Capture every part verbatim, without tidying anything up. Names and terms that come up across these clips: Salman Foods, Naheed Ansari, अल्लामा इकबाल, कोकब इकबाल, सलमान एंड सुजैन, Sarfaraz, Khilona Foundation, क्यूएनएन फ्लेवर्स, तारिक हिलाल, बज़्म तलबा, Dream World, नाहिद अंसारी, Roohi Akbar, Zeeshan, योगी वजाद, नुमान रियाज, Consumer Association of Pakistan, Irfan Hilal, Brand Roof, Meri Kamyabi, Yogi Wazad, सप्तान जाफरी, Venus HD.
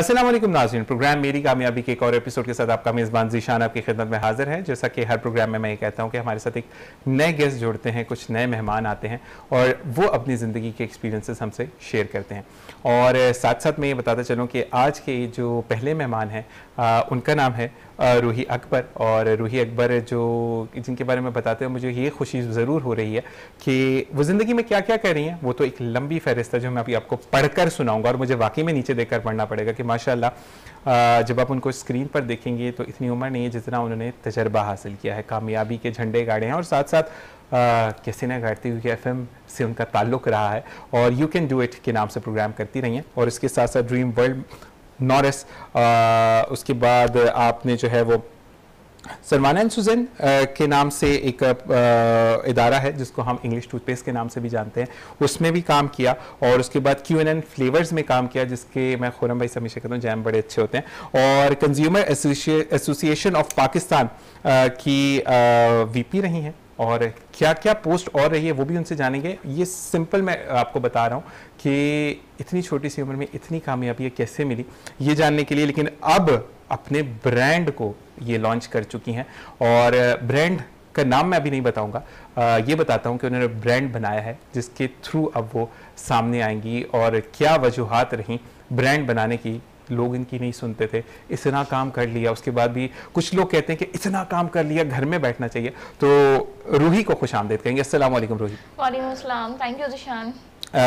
अस्सलाम वालेकुम नाज़रीन, प्रोग्राम मेरी कामयाबी के एक और एपिसोड के साथ आपका मेज़बान ज़ीशान आपकी खिदमत में हाज़िर है। जैसा कि हर प्रोग्राम में मैं ये कहता हूँ कि हमारे साथ एक नए गेस्ट जुड़ते हैं, कुछ नए मेहमान आते हैं और वो अपनी ज़िंदगी के एक्सपीरियंसेस हमसे शेयर करते हैं। और साथ साथ मैं ये बताता चलूँ कि आज के जो पहले मेहमान हैं उनका नाम है रूही अकबर। और रूही अकबर जो जिनके बारे में बताते हुए मुझे ये खुशी ज़रूर हो रही है कि वो ज़िंदगी में क्या क्या कर रही हैं, वो तो एक लंबी फहरिस्त है जो मैं अभी आपको पढ़कर सुनाऊंगा और मुझे वाकई में नीचे देखकर पढ़ना पड़ेगा कि माशाल्लाह जब आप उनको स्क्रीन पर देखेंगे तो इतनी उम्र नहीं है जितना उन्होंने तजर्बा हासिल किया है, कामयाबी के झंडे गाड़े हैं और साथ साथ कैसे ना गाड़ती हुई एफएम से उनका ताल्लुक रहा है और यू कैन डू इट के नाम से प्रोग्राम करती रही हैं। और इसके साथ साथ ड्रीम वर्ल्ड नॉरिस, उसके बाद आपने जो है वो सलमान एंड सुजैन के नाम से एक इदारा है जिसको हम इंग्लिश टूथपेस्ट के नाम से भी जानते हैं, उसमें भी काम किया। और उसके बाद क्यूएनएन फ्लेवर्स में काम किया जिसके मैं खुरम भाई से हमेशा कहता हूँ जैम बड़े अच्छे होते हैं। और कंज्यूमर एसोसिएशन ऑफ पाकिस्तान की वीपी रही हैं और क्या क्या पोस्ट और रही है वो भी उनसे जानेंगे। ये सिंपल मैं आपको बता रहा हूँ कि इतनी छोटी सी उम्र में इतनी कामयाबी कैसे मिली ये जानने के लिए। लेकिन अब अपने ब्रांड को ये लॉन्च कर चुकी हैं और ब्रांड का नाम मैं अभी नहीं बताऊंगा, ये बताता हूँ कि उन्होंने ब्रांड बनाया है जिसके थ्रू अब वो सामने आएंगी। और क्या वजूहात रहीं ब्रांड बनाने की, लोग इनकी नहीं सुनते थे, इतना काम कर लिया, उसके बाद भी कुछ लोग कहते हैं कि इतना काम कर लिया घर में बैठना चाहिए। तो रूही को खुश आमदेद कहेंगे। अस्सलाम वालेकुम रूही। वालेकुम अस्सलाम, थैंक यू ज़ीशान।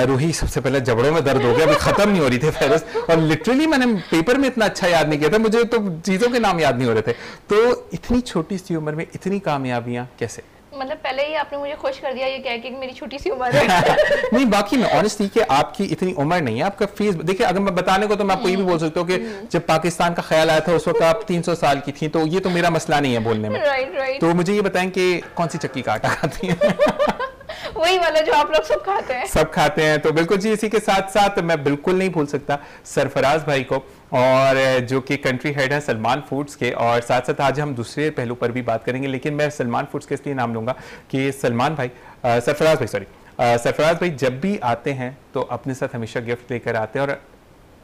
रूही सबसे पहले जबड़ों में दर्द हो गया, अभी खत्म नहीं हो रही थी फहरिस्त और लिटरली मैंने पेपर में इतना अच्छा याद नहीं किया था, मुझे तो चीज़ों के नाम याद नहीं हो रहे थे। तो इतनी छोटी सी उम्र में इतनी कामयाबियाँ कैसे, मतलब पहले ही आपने मुझे खुश कर दिया ये कह के मेरी छोटी सी उम्र है। नहीं, बाकी मैं ऑनेस्टली कि आपकी इतनी उम्र नहीं है, आपका फेस देखिए अगर मैं बताने को तो मैं आपको ये भी बोल सकता हूँ कि जब पाकिस्तान का ख्याल आया था उस वक्त आप तीन सौ साल की थी, तो ये तो मेरा मसला नहीं है बोलने में। Right right. तो मुझे ये बताएं कि कौन सी चक्की काटा खाती है? वही वाला जो आप लोग सब खाते हैं। सब खाते हैं। तो बिल्कुल जी, इसी के साथ साथ मैं बिल्कुल नहीं भूल सकता सरफराज भाई को, और जो कि कंट्री हेड है सलमान फूड्स के। और साथ साथ आज हम दूसरे पहलू पर भी बात करेंगे, लेकिन मैं सलमान फूड्स के इसलिए नाम लूंगा कि सलमान भाई आ, सरफराज भाई सॉरी सरफराज भाई जब भी आते हैं तो अपने साथ हमेशा गिफ्ट लेकर आते हैं और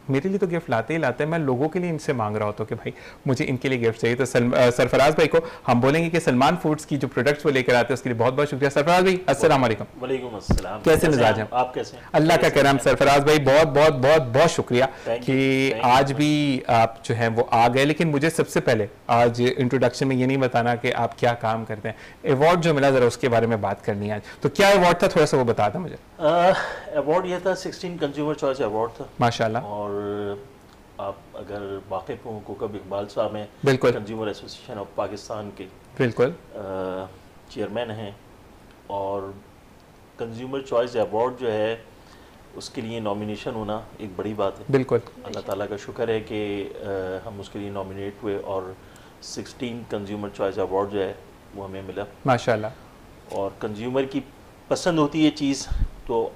मेरे लिए तो गिफ्ट लाते ही लाते हैं, मैं लोगों के लिए इनसे मांग रहा होता हूँ कि भाई मुझे इनके लिए गिफ्ट चाहिए। तो सरफराज भाई को हम बोलेंगे कि सलमान फूड्स की जो प्रोडक्ट्स वो लेकर आते हैं उसके लिए बहुत बहुत शुक्रिया। सरफराज भाई अस्सलाम वालेकुम। वालेकुम अस्सलाम। कैसे मिजाज हैं आप? कैसे हैं? अल्लाह का करम। सरफराज भाई बहुत बहुत बहुत बहुत शुक्रिया कि आज भी आप जो है वो आ गए। लेकिन मुझे सबसे पहले आज इंट्रोडक्शन में ये नहीं बताना कि आप क्या काम करते हैं, अवार्ड जो मिला जरा उसके बारे में बात करनी है आज। तो क्या अवार्ड था थोड़ा सा वो बता दें मुझे। अवार्ड यह था सिक्सटीन कंज्यूमर चॉइस अवार्ड था माशाल्लाह। और आप अगर वाकिफ हों कोकब इकबाल साहब हैं कंज्यूमर एसोसिएशन ऑफ पाकिस्तान के बिल्कुल चेयरमैन हैं और कंज्यूमर चॉइस अवार्ड जो है उसके लिए नॉमिनेशन होना एक बड़ी बात है। बिल्कुल अल्लाह ताला का शुक्र है कि हम उसके लिए नॉमिनेट हुए और सिक्सटीन कंज्यूमर चॉइस अवार्ड जो है वो हमें मिला माशाल्लाह। और कंज्यूमर की पसंद होती है चीज़ तो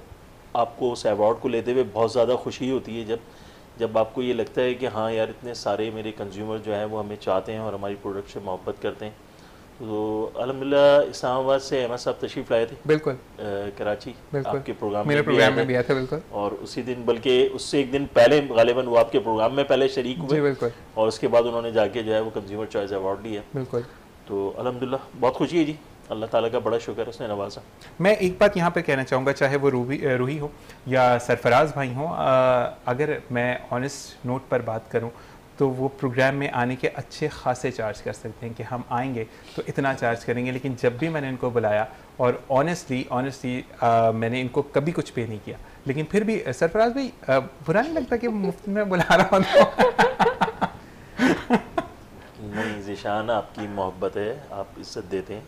आपको उस अवार्ड को लेते हुए बहुत ज़्यादा खुशी होती है जब जब आपको ये लगता है कि हाँ यार इतने सारे मेरे कंज्यूमर जो हैं वो हमें चाहते हैं और हमारी प्रोडक्ट से मोहब्बत करते हैं। तो अल्हम्दुलिल्लाह इस्लामाबाद से अहमद साहब तशरीफ़ लाए थे बिल्कुल आ, कराची बिल्कुल। आपके प्रोग्राम मेरे प्रोग्राम में भी आए थे बिल्कुल। और उसी दिन बल्कि उससे एक दिन पहले गालिबन वो आपके प्रोग्राम में पहले शरीक हुए बिल्कुल और उसके बाद उन्होंने जाके जो है वो कंज्यूमर चॉइस अवार्ड लिया बिल्कुल। तो अल्हम्दुलिल्लाह बहुत खुशी है जी, अल्लाह ताला का बड़ा शुक्र उसने नवाजा। मैं एक बात यहाँ पे कहना चाहूँगा, चाहे वो रूही रूही हो या सरफराज भाई हो, अगर मैं ऑनेस्ट नोट पर बात करूँ तो वो प्रोग्राम में आने के अच्छे खासे चार्ज कर सकते हैं कि हम आएंगे तो इतना चार्ज करेंगे, लेकिन जब भी मैंने इनको बुलाया और ऑनेस्टली ऑनेस्टली मैंने इनको कभी कुछ पे नहीं किया। लेकिन फिर भी सरफराज भाई बुरा नहीं लगता कि मुफ्त में बुला रहा हूँ? नहीं ज़ीशान, आपकी मोहब्बत है, आप इज्जत देते हैं।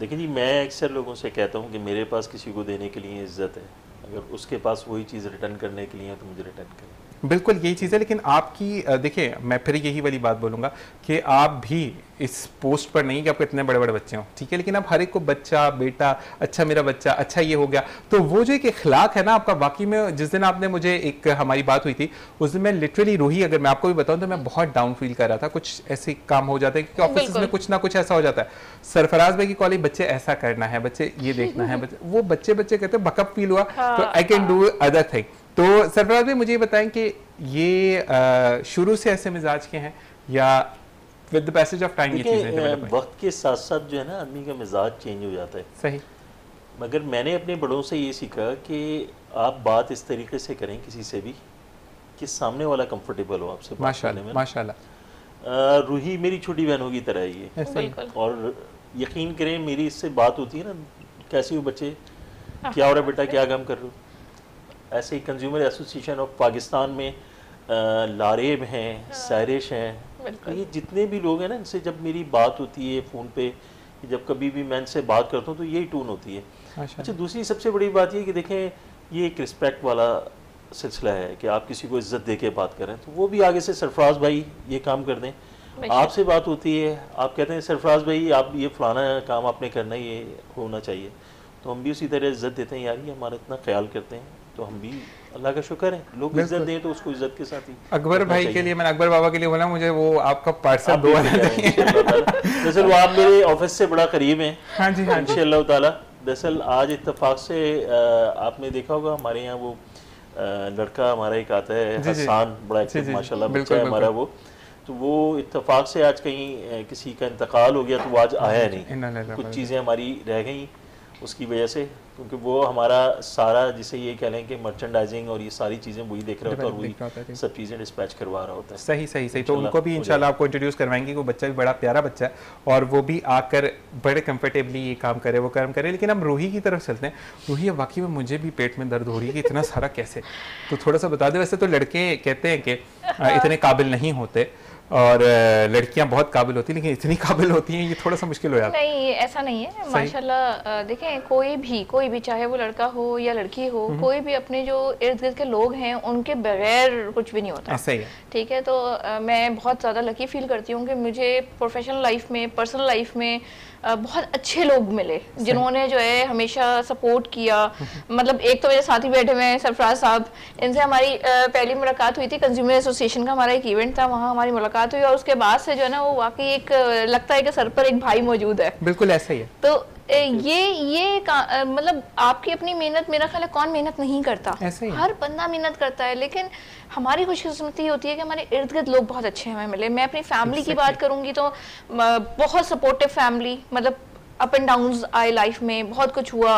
देखिए जी, मैं अक्सर लोगों से कहता हूँ कि मेरे पास किसी को देने के लिए इज्जत है, अगर उसके पास वही चीज़ रिटर्न करने के लिए है तो मुझे रिटर्न करें। बिल्कुल यही चीज़ है। लेकिन आपकी देखिए मैं फिर यही वाली बात बोलूँगा कि आप भी इस पोस्ट पर नहीं कि आपको इतने बड़े बड़े बच्चे हों, ठीक है, लेकिन आप हर एक को बच्चा बेटा अच्छा मेरा बच्चा अच्छा ये हो गया, तो वो जो एक अखलाक है ना आपका वाकई में। जिस दिन आपने मुझे एक हमारी बात हुई थी उस दिन मैं लिटरली रूही अगर मैं आपको भी बताऊँ तो मैं बहुत डाउन फील कर रहा था, कुछ ऐसे काम हो जाता है क्योंकि ऑफिस में कुछ ना कुछ ऐसा हो जाता है। सरफराज भाई की कॉलेज बच्चे ऐसा करना है, बच्चे ये देखना है, बच्चे वो बच्चे बच्चे कहते हैं, बकअप फील हुआ तो I can do other thing. तो सरफराज भाई मुझे बताएं कि ये शुरू से ऐसे मिजाज के हैं या with the passage of time ये चीजें डेवलप? वक्त के साथ साथ जो है ना आदमी का मिजाज चेंज हो जाता है। सही। मगर मैंने अपने बड़ों से ये सीखा कि आप बात इस तरीके से करें किसी से भी कि सामने वाला कंफर्टेबल हो आपसे बात करने में। माशाल्लाह। रूही मेरी छोटी बहनों की तरह ही है। बिल्कुल। और यकीन करें मेरी इससे बात होती है ना, कैसे हो बच्चे, क्या हो रहा बेटा, क्या काम कर रहे हो। ऐसे ही कंज्यूमर एसोसिएशन ऑफ पाकिस्तान में लारेब हैं, सैरिश हैं, ये जितने भी लोग हैं ना, इनसे जब मेरी बात होती है फ़ोन पे, जब कभी भी मैं इनसे बात करता हूँ तो यही टून होती है। अच्छा, दूसरी सबसे बड़ी बात ये कि देखें ये एक रिस्पेक्ट वाला सिलसिला है कि आप किसी को इज़्ज़त दे के बात करें, तो वो भी आगे से सरफराज भाई ये काम कर दें। आपसे बात होती है, आप कहते हैं सरफराज भाई आप ये फलाना काम आपने करना, ये होना चाहिए, तो हम भी उसी तरह इज्जत देते हैं, यार ये हमारा इतना ख्याल करते हैं, तो हम भी अल्लाह का शुक्र है, लोग इज्जत दें तो उसको इज्जत के साथ ही। अकबर भाई के लिए मैंने अकबर बाबा के लिए बोला मुझे वो आपका पार्सल दो, दरअसल वो आप मेरे ऑफिस से बड़ा करीब हैं। हाँ जी, हाँ जी। इंशाअल्लाह ताला दरअसल आज इत्तेफाक से आपने देखा होगा हमारे यहाँ वो लड़का हमारा एक आता है हसन, बड़ा एक्टिव माशाल्लाह बच्चा है हमारा, वो तो वो इत्तेफाक से आज कहीं किसी का इंतकाल हो गया तो वो आज आया नहीं, कुछ चीज़ें हमारी रह गई उसकी वजह से, क्योंकि वो हमारा सारा जिसे ये कह लें कि मर्चेंडाइजिंग और ये सारी चीज़ें वही देख रहा होता है और वही सब चीज़ें डिस्पैच करवा रहा होता है। सही सही सही। तो उनको भी इंशाल्लाह आपको इंट्रोड्यूस करवाएंगे, वो बच्चा भी बड़ा प्यारा बच्चा है और वो भी आकर बड़े कंफर्टेबली ये काम करे वो काम करे। लेकिन हम रूही की तरफ चलते हैं। रूही, वाकई में मुझे भी पेट में दर्द हो रही है कि इतना सारा कैसे, तो थोड़ा सा बता दें। वैसे तो लड़के कहते हैं कि इतने काबिल नहीं होते और लड़कियां बहुत काबिल होती हैं, लेकिन इतनी काबिल होती हैं ये थोड़ा सा मुश्किल हो जाता है। नहीं, ऐसा नहीं है माशाल्लाह। देखें कोई भी कोई भी चाहे वो लड़का हो या लड़की हो, कोई भी अपने जो इर्द गिर्द के लोग हैं उनके बगैर कुछ भी नहीं होता। सही है, ठीक है। तो आ, मैं बहुत ज़्यादा लकी फील करती हूँ कि मुझे प्रोफेशनल लाइफ में, पर्सनल लाइफ में बहुत अच्छे लोग मिले जिन्होंने जो है हमेशा सपोर्ट किया। मतलब एक तो मेरे साथ ही बैठे हुए हैं सरफराज साहब, इनसे हमारी पहली मुलाकात हुई थी, कंज्यूमर एसोसिएशन का हमारा एक इवेंट था, वहाँ हमारी मुलाकात हुई और उसके बाद से जो है ना वो वाकई एक लगता है कि सर पर एक भाई मौजूद है। बिल्कुल ऐसा ही है। तो ये ये मतलब आपकी अपनी मेहनत, मेरा ख्याल है कौन मेहनत नहीं करता, हर बंदा मेहनत करता है, लेकिन हमारी खुशकिस्मती होती है कि हमारे इर्द गिर्द लोग बहुत अच्छे हमें मिले। मैं अपनी फैमिली की बात करूंगी तो बहुत सपोर्टिव फैमिली, मतलब अप एंड डाउन्स आए लाइफ में, बहुत कुछ हुआ,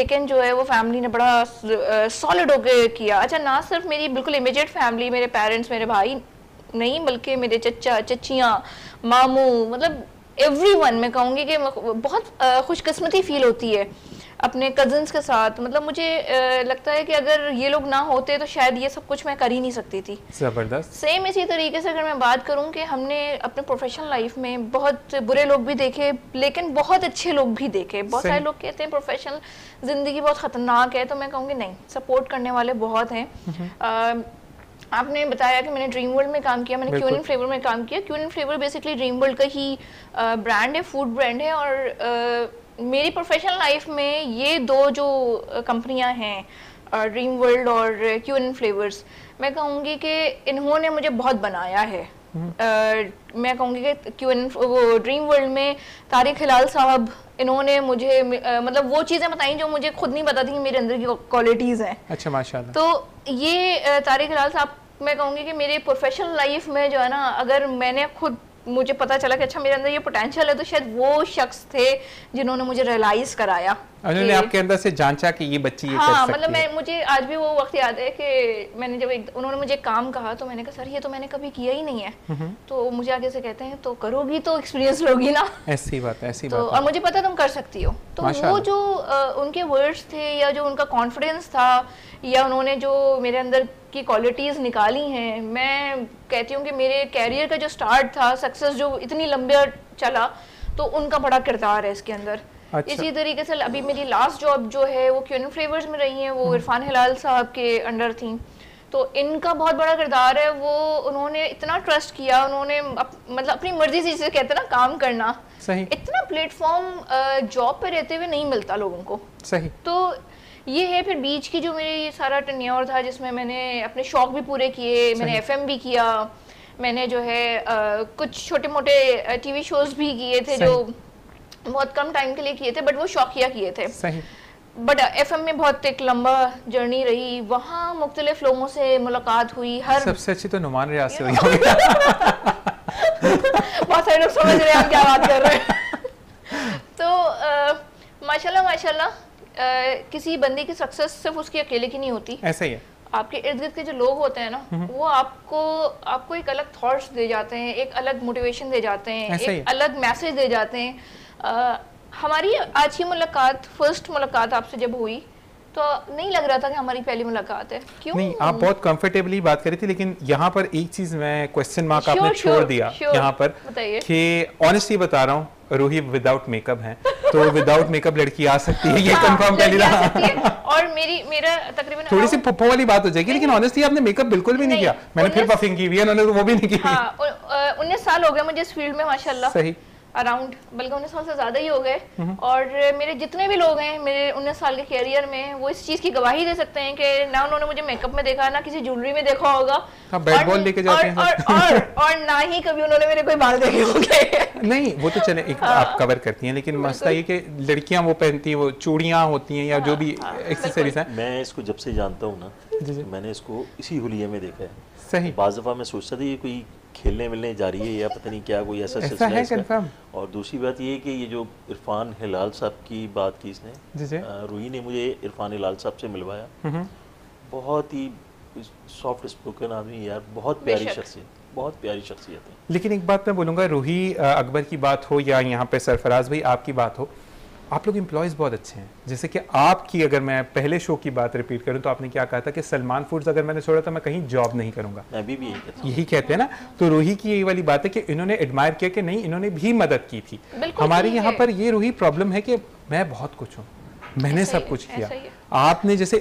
लेकिन जो है वो फैमिली ने बड़ा सॉलिड होकर किया। अच्छा, ना सिर्फ मेरी बिल्कुल इमीडिएट फैमिली, मेरे पेरेंट्स, मेरे भाई नहीं, बल्कि मेरे चचा चचियाँ, मामू, मतलब एवरीवन। मैं कहूँगी कि बहुत खुशकिस्मती फ़ील होती है अपने कज़न्स के साथ। मतलब मुझे लगता है कि अगर ये लोग ना होते तो शायद ये सब कुछ मैं कर ही नहीं सकती थी। ज़बरदस्त। सेम इसी तरीके से अगर मैं बात करूँ कि हमने अपने प्रोफेशनल लाइफ में बहुत बुरे लोग भी देखे, लेकिन बहुत अच्छे लोग भी देखे। बहुत सारे लोग कहते हैं प्रोफेशनल ज़िंदगी बहुत ख़तरनाक है, तो मैं कहूँगी नहीं, सपोर्ट करने वाले बहुत हैं। आपने बताया कि मैंने ड्रीम वर्ल्ड में काम किया, मैंने क्यूएनएन फ्लेवर में काम किया। QNN flavour basically dream world का ही ब्रांड है, फूड ब्रांड है। और आ, मेरी प्रोफेशनल लाइफ में ये दो जो कंपनियां हैं, ड्रीम वर्ल्ड और क्यूएनएन फ्लेवर्स, मैं कहूँगी कि इन्होंने मुझे बहुत बनाया है। Uh, मैं कहूँगी कि क्यूएनएन वो ड्रीम वर्ल्ड में तारिक हिलाल साहब, इन्होंने मुझे uh, मतलब वो चीज़ें बताई जो मुझे खुद नहीं पता थी कि मेरे अंदर की क्वालिटीज़ हैं। अच्छा, माशाल्लाह। तो ये तारिक हिलाल साहब, मैं कहूँगी कि मेरे प्रोफेशनल लाइफ में जो है ना, अगर मैंने खुद मुझे पता चला कि अच्छा मेरे अंदर ये पोटेंशियल है, तो शायद वो शख्स थे जिन्होंने मुझे रियलाइज़ कराया, उन्होंने आपके अंदर से जांचा कि ये बच्ची ये हाँ, कर सकती मतलब है। मैं मुझे आज भी वो वक्त याद है कि मैंने जब एक उन्होंने मुझे काम कहा तो मैंने कहा सर ये तो मैंने कभी किया ही नहीं है, तो मुझे आगे से कहते हैं तो करोगी तो एक्सपीरियंस लोगी ना। ऐसी बात है, ऐसी तो, बात है। और मुझे पता तुम कर सकती हो। तो वो जो उनके वर्ड्स थे या जो उनका कॉन्फिडेंस था या उन्होंने जो मेरे अंदर की क्वालिटीज़ निकाली हैं, मैं कहती हूँ कि मेरे कैरियर का जो स्टार्ट था, सक्सेस जो इतनी लंबे चला, तो उनका बड़ा किरदार है इसके अंदर। अच्छा। इसी तरीके से अभी मेरी लास्ट जॉब जो है वो क्यूएनएन फ्लेवर्स में रही है, वो इरफान हिलाल साहब के अंडर थी, तो इनका बहुत बड़ा किरदार है। वो उन्होंने इतना ट्रस्ट किया, उन्होंने अप, मतलब अपनी मर्जी से, जिसे कहते हैं ना, काम करना। सही। इतना प्लेटफॉर्म जॉब पे रहते हुए नहीं मिलता लोगों को। सही। तो ये है। फिर बीच की जो मेरे ये सारा टेन्योर था जिसमें मैंने अपने शौक़ भी पूरे किए, मैंने एफएम भी किया, मैंने जो है आ, कुछ छोटे मोटे टीवी शोज़ भी किए थे जो बहुत कम टाइम के लिए किए थे, बट वो शौकिया किए थे। सही। बट एफ एम में बहुत एक लंबा जर्नी रही, वहाँ मुख्तलिफ लोगों से मुलाकात हुई। हर सबसे अच्छी तो नुमान रियाज से हुई। बहुत सारे लोग समझ रहे हैं आप क्या बात कर रहे हैं। तो माशाल्लाह माशाल्लाह किसी बंदे की सक्सेस सिर्फ उसकी अकेले की नहीं होती, ऐसा ही है आपके इर्द गिर्द के जो लोग होते हैं ना वो आपको आपको एक अलग थॉट्स दे जाते हैं, एक अलग मोटिवेशन दे जाते हैं, एक अलग मैसेज दे जाते हैं। हमारी आज की मुलाकात, फर्स्ट मुलाकात आपसे जब हुई तो नहीं लग रहा था कि हमारी पहली मुलाकात है। क्यों नहीं, आप बहुत कंफर्टेबली बात कर रही थी, लेकिन यहाँ पर एक चीज मैं क्वेश्चन मार्क आपने छोड़ दिया यहाँ पर, कि ऑनेस्टली बता रहा हूँ रूही विदाउट मेकअप है तो विदाउट मेकअप लड़की आ सकती है, ये कंफर्म कर लिया। और मेरी मेरा तकरीबन थोड़ी सी पप्पो वाली बात हो जाएगी, लेकिन ऑनेस्टली आपने मेकअप बिल्कुल भी नहीं किया। मैंने फिर पफिंग की भी, उन्होंने वो भी नहीं की। उन्नीस साल हो गए मुझे इस फील्ड में माशाल्लाह, सही अराउंड बल्कि उन्नीस साल से ज़्यादा ही हो गए। और मेरे जितने भी लोग हैं मेरे उन्नीस साल के कैरियर में, वो इस चीज़ की गवाही दे सकते हैं कि ना उन्होंने मुझे मेकअप में देखा, ना किसी ज्वेलरी में देखा होगा, हाँ, बैट बॉल लेके जाते हैं, और, और, और, और ना ही कभी उन्होंने मेरे कोई बाल देखे होंगे। नहीं वो तो चले एक आप कवर करती हैं, लेकिन मसला ये कि लड़कियाँ वो पहनती हैं, वो चूड़ियाँ होती हैं या जो भी एक्सेसरीज हैं। मैं इसको जब से जानता हूँ ना, मैंने इसको इसी हुलिये में देखा है। सही बाज़ दफ़ा मैं सोचता था ये कोई खेलने मिलने जा रही है या पता नहीं क्या, कोई ऐसा सिलसिला है इसका। और दूसरी बात ये है कि ये जो इरफान हिलाल साहब की बात की इसने, रूही ने मुझे इरफान हिलाल साहब से मिलवाया। बहुत ही सॉफ्ट स्पोकन आदमी यार, बहुत प्यारी शख्सियत, बहुत प्यारी शख्सियत है। लेकिन एक बात मैं बोलूँगा, रूही अकबर की बात हो या यहाँ पे सरफराज भाई आपकी बात हो, आप लोग एम्प्लॉयज़ बहुत अच्छे हैं। जैसे कि आपकी, अगर मैं पहले शो की बात रिपीट करूं तो आपने क्या कहा था कि सलमान फूड्स अगर मैंने छोड़ा था मैं कहीं जॉब नहीं करूंगा, मैं भी, भी यही कहता हूं। यही कहते हैं ना, तो रूही की यही वाली बात है कि इन्होंने एडमायर किया कि नहीं इन्होंने भी मदद की थी। हमारे यहाँ पर ये रूही प्रॉब्लम है कि मैं बहुत कुछ हूँ, मैंने सब कुछ किया। आपने जैसे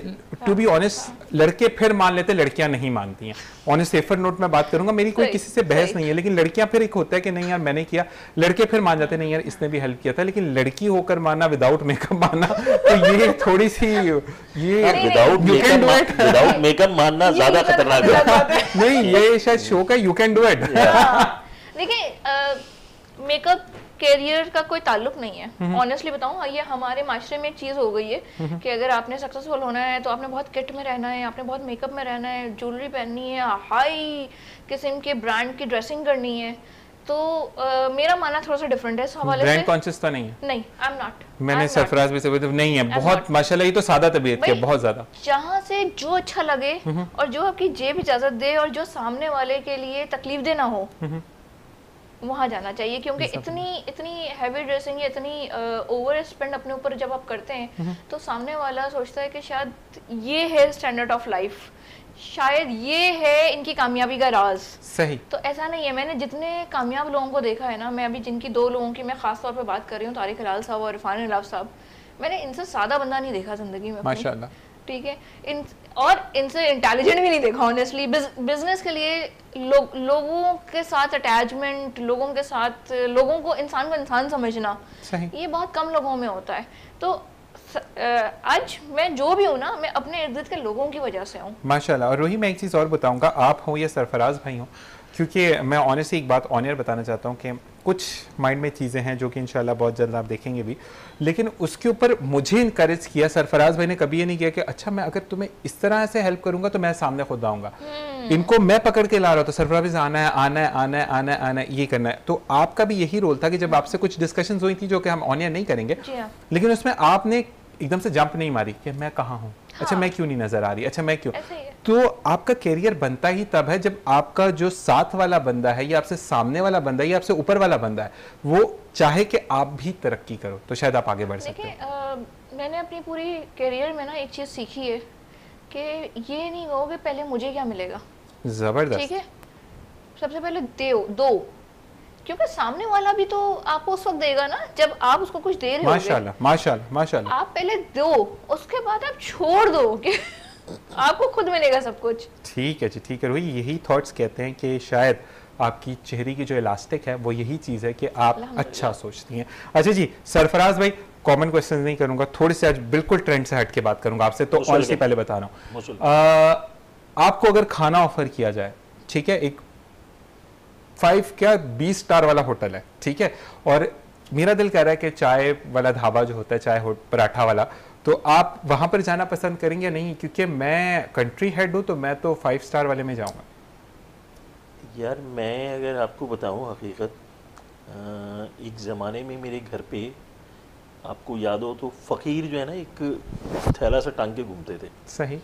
टू बी ऑनेस्ट, लड़के फिर मान लेते, लड़कियां नहीं मानती हैं। ऑनेस्ट सेफर नोट में बात करूंगा, मेरी कोई किसी से बहस नहीं है, लेकिन लड़कियां फिर एक होता है कि नहीं यार मैंने किया, लड़के फिर मान जाते नहीं यार इसने भी हेल्प किया था, लेकिन लड़की होकर माना, विदाउट मेकअप माना, तो ये थोड़ी सी ये विदाउट मेकअप मानना ज्यादा खतरनाक है। नहीं ये शायद शो का यू कैन डू इट। देखिए मेकअप कैरियर का कोई ताल्लुक नहीं है, ऑनेस्टली बताऊं। ये हमारे माशरे में एक चीज़ हो गई है कि अगर आपने सक्सेसफुल होना है तो आपने बहुत किट में रहना है, आपने बहुत मेकअप में रहना है, ज्वेलरी पहननी है, हाई किस्म के ब्रांड की ड्रेसिंग करनी है। तो uh, मेरा मानना थोड़ा सा डिफरेंट है इस हवाले से। ब्रांड कॉन्शियस तो नहीं है, नहीं आई एम नॉट। मैंने सरफराज भी से नहीं है, बहुत माशाल्लाह ये तो सादा तबीयत की है, बहुत ज्यादा। जहाँ से जो अच्छा लगे और जो आपकी जेब इजाजत दे और जो सामने वाले के लिए तकलीफ देना हो वहाँ जाना चाहिए, क्योंकि इतनी इतनी हैवी ड्रेसिंग, इतनी ओवर स्पेंड अपने ऊपर जब आप करते हैं तो सामने वाला सोचता है कि शायद ये है स्टैंडर्ड ऑफ लाइफ, शायद ये है इनकी कामयाबी का राज। सही। तो ऐसा नहीं है, मैंने जितने कामयाब लोगों को देखा है ना, मैं अभी जिनकी दो लोगों की मैं खास तौर पे बात कर रही हूँ, तारिक हलाल साहब और इरफान हिलाल साहब, मैंने इनसे सादा बंदा नहीं देखा जिंदगी में, माशाल्लाह। ठीक है, इन और इनसे इंटेलिजेंट भी नहीं देखा ऑनेस्टली। बिजनेस के लिए लो, लोगों के साथ अटैचमेंट, लोगों के साथ, लोगों को इंसान को इंसान समझना, ये बहुत कम लोगों में होता है। तो आज मैं जो भी हूँ ना, मैं अपने इर्द गिर्द के लोगों की वजह से हूँ, माशाल्लाह। और रोही मैं एक चीज़ और बताऊँगा, आप हो या सरफराज भाई हो, क्योंकि मैं ऑनेस्टली एक बात ऑनियर बताना चाहता हूँ कि कुछ माइंड में चीज़ें हैं जो कि इंशाल्लाह बहुत जल्द आप देखेंगे भी, लेकिन उसके ऊपर मुझे इनकरेज किया सरफराज भाई ने। कभी ये नहीं किया कि अच्छा मैं अगर तुम्हें इस तरह से हेल्प करूँगा तो मैं सामने खुद आऊँगा, इनको मैं पकड़ के ला रहा हूँ तो सरफराज भाई आना है आना है आना है आना है आना है ये करना है। तो आपका भी यही रोल था कि जब आपसे कुछ डिस्कशंस हुई थी जो कि हम ऑनियर नहीं करेंगे, लेकिन उसमें आपने एकदम से जंप नहीं मारी कि मैं कहाँ हूँ, अच्छा मैं क्यों नहीं नजर आ रही, अच्छा मैं क्यों। तो आपका कैरियर बनता ही तब है जब आपका जो साथ वाला बंदा है या आपसे सामने वाला बंदा है या आपसे ऊपर वाला बंदा है वो चाहे कि आप भी तरक्की करो तो शायद आप आगे बढ़ सकते हो। मैंने अपनी पूरी कैरियर में ना एक चीज़ सीखी है कि ये नहीं कहो कि पहले मुझे क्या मिलेगा, जबरदस्त, ठीक है, सबसे पहले दो दो क्योंकि सामने वाला भी तो आपको उस वक्त देगा ना जब आप उसको कुछ दे रहे हो। माशाल्लाह माशाल्लाह माशाल्लाह। आप पहले दो, उसके बाद आप छोड़ दो कि आपको खुद मिलेगा सब कुछ। ठीक है जी, ठीक है रोही, यही थॉट्स कहते हैं कि शायद आपकी चेहरे की जो इलास्टिक है वो यही चीज़ है कि आप अच्छा सोचती हैं। अच्छा जी सरफराज भाई, कॉमन क्वेश्चन नहीं करूँगा, थोड़े से आज बिल्कुल ट्रेंड से हट के बात करूँगा आपसे, तो ऑनेस्टली पहले बता रहा हूँ, आपको अगर खाना ऑफर किया जाए, ठीक है, एक फाइव क्या बीस स्टार वाला होटल है, ठीक है, और मेरा दिल कह रहा है कि चाय वाला ढाबा जो होता है, चाय पराठा वाला, तो आप वहाँ पर जाना पसंद करेंगे या नहीं, क्योंकि मैं कंट्री हेड हूँ तो मैं तो फाइव स्टार वाले में जाऊँगा। यार मैं अगर आपको बताऊँ हकीकत, एक ज़माने में मेरे घर पे आपको याद हो तो फ़कीर जो है ना एक थैला सा टांग के घूमते थे, सही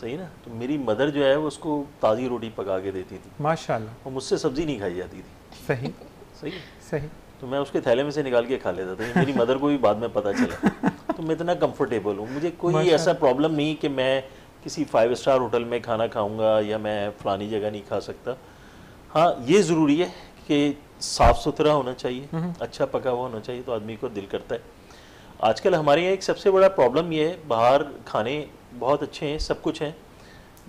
सही ना, तो मेरी मदर जो है वो उसको ताज़ी रोटी पका के देती थी माशाल्लाह, और मुझसे सब्ज़ी नहीं खाई जाती थी, सही सही सही, तो मैं उसके थैले में से निकाल के खा लेता था, मेरी मदर को भी बाद में पता चला। तो मैं इतना कंफर्टेबल हूँ, मुझे कोई ऐसा प्रॉब्लम नहीं कि मैं किसी फाइव स्टार होटल में खाना खाऊंगा या मैं फलानी जगह नहीं खा सकता। हाँ ये ज़रूरी है कि साफ़ सुथरा होना चाहिए, अच्छा पका हुआ होना चाहिए, तो आदमी को दिल करता है। आजकल हमारे यहाँ एक सबसे बड़ा प्रॉब्लम ये है, बाहर खाने बहुत अच्छे हैं, सब कुछ हैं,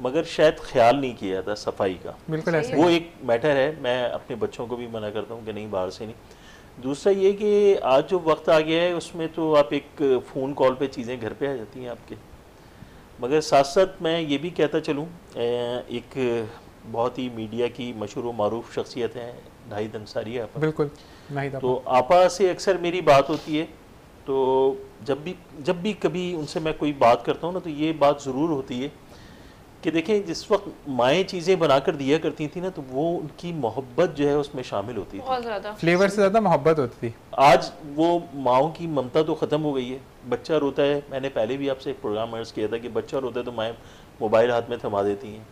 मगर शायद ख्याल नहीं किया जाता सफाई का, बिल्कुल ऐसा वो एक मैटर है। मैं अपने बच्चों को भी मना करता हूँ कि नहीं बाहर से नहीं। दूसरा ये कि आज जो वक्त आ गया है उसमें तो आप एक फ़ोन कॉल पे चीज़ें घर पे आ जाती हैं आपके, मगर साथ साथ मैं ये भी कहता चलूँ, एक बहुत ही मीडिया की मशहूर व मारूफ शख्सियत हैं नाहिद अंसारी आपा, बिल्कुल नाहिद, तो आपा से अक्सर मेरी बात होती है, तो जब भी जब भी कभी उनसे मैं कोई बात करता हूँ ना तो ये बात ज़रूर होती है कि देखें जिस वक्त माएँ चीज़ें बनाकर दिया करती थी ना तो वो उनकी मोहब्बत जो है उसमें शामिल होती थी, ज़्यादा फ्लेवर से ज़्यादा मोहब्बत होती थी। आज वो माओं की ममता तो ख़त्म हो गई है, बच्चा रोता है, मैंने पहले भी आपसे एक प्रोग्राम अर्ज़ किया था कि बच्चा रोता है तो माएँ मोबाइल हाथ में थमा देती हैं,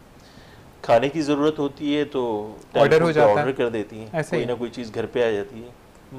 खाने की ज़रूरत होती है तो ऑर्डर हो जाता है, ऑर्डर कर देती हैं, कोई ना कोई चीज़ घर पर आ जाती है,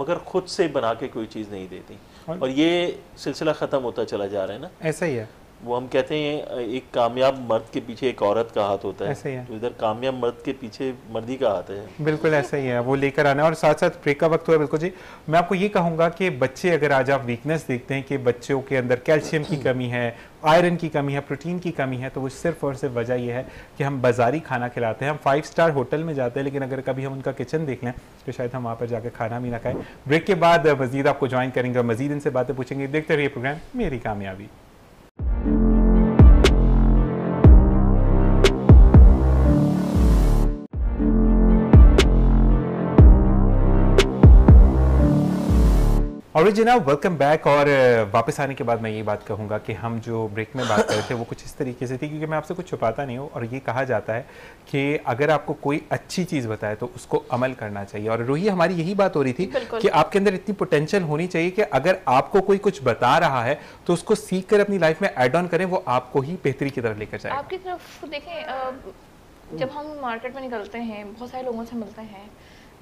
मगर खुद से बना के कोई चीज़ नहीं देती, और ये सिलसिला ख़त्म होता चला जा रहा है ना। ऐसा ही है, वो हम कहते हैं एक कामयाब मर्द के पीछे एक औरत का हाथ होता है, ऐसा ही है। तो इधर कामयाब मर्द के पीछे मर्दी का हाथ है, बिल्कुल ऐसा ही है, वो लेकर आना। और साथ साथ ब्रेक का वक्त हुआ, बिल्कुल जी, मैं आपको ये कहूँगा कि बच्चे, अगर आज आप वीकनेस देखते हैं कि बच्चों के अंदर कैल्शियम की कमी है, आयरन की कमी है, प्रोटीन की कमी है, तो वो सिर्फ और सिर्फ वजह यह है कि हम बाजारी खाना खिलाते हैं, हम फाइव स्टार होटल में जाते हैं, लेकिन अगर कभी हम उनका किचन देख लें तो शायद हम वहाँ पर जाकर खाना भी ना खाएं। ब्रेक के बाद मज़ीद आपको ज्वाइन करेंगे और मज़ीद इनसे बातें पूछेंगे। देखते रहिए प्रोग्राम मेरी कामयाबी। और जनाब वेलकम बैक, और वापस आने के बाद मैं ये बात कहूँगा कि हम जो ब्रेक में बात कर रहे थे वो कुछ इस तरीके से थी, क्योंकि मैं आपसे कुछ छुपाता नहीं हूँ, और ये कहा जाता है कि अगर आपको कोई अच्छी चीज़ बताए तो उसको अमल करना चाहिए। और रूही, हमारी यही बात हो रही थी कि आपके अंदर इतनी पोटेंशियल होनी चाहिए कि अगर आपको कोई कुछ बता रहा है तो उसको सीख कर अपनी लाइफ में एड ऑन करें, वो आपको ही बेहतरी की तरफ लेकर जाए। आपकी तरफ देखें, जब हम मार्केट में निकलते हैं बहुत सारे लोगों से मिलते हैं,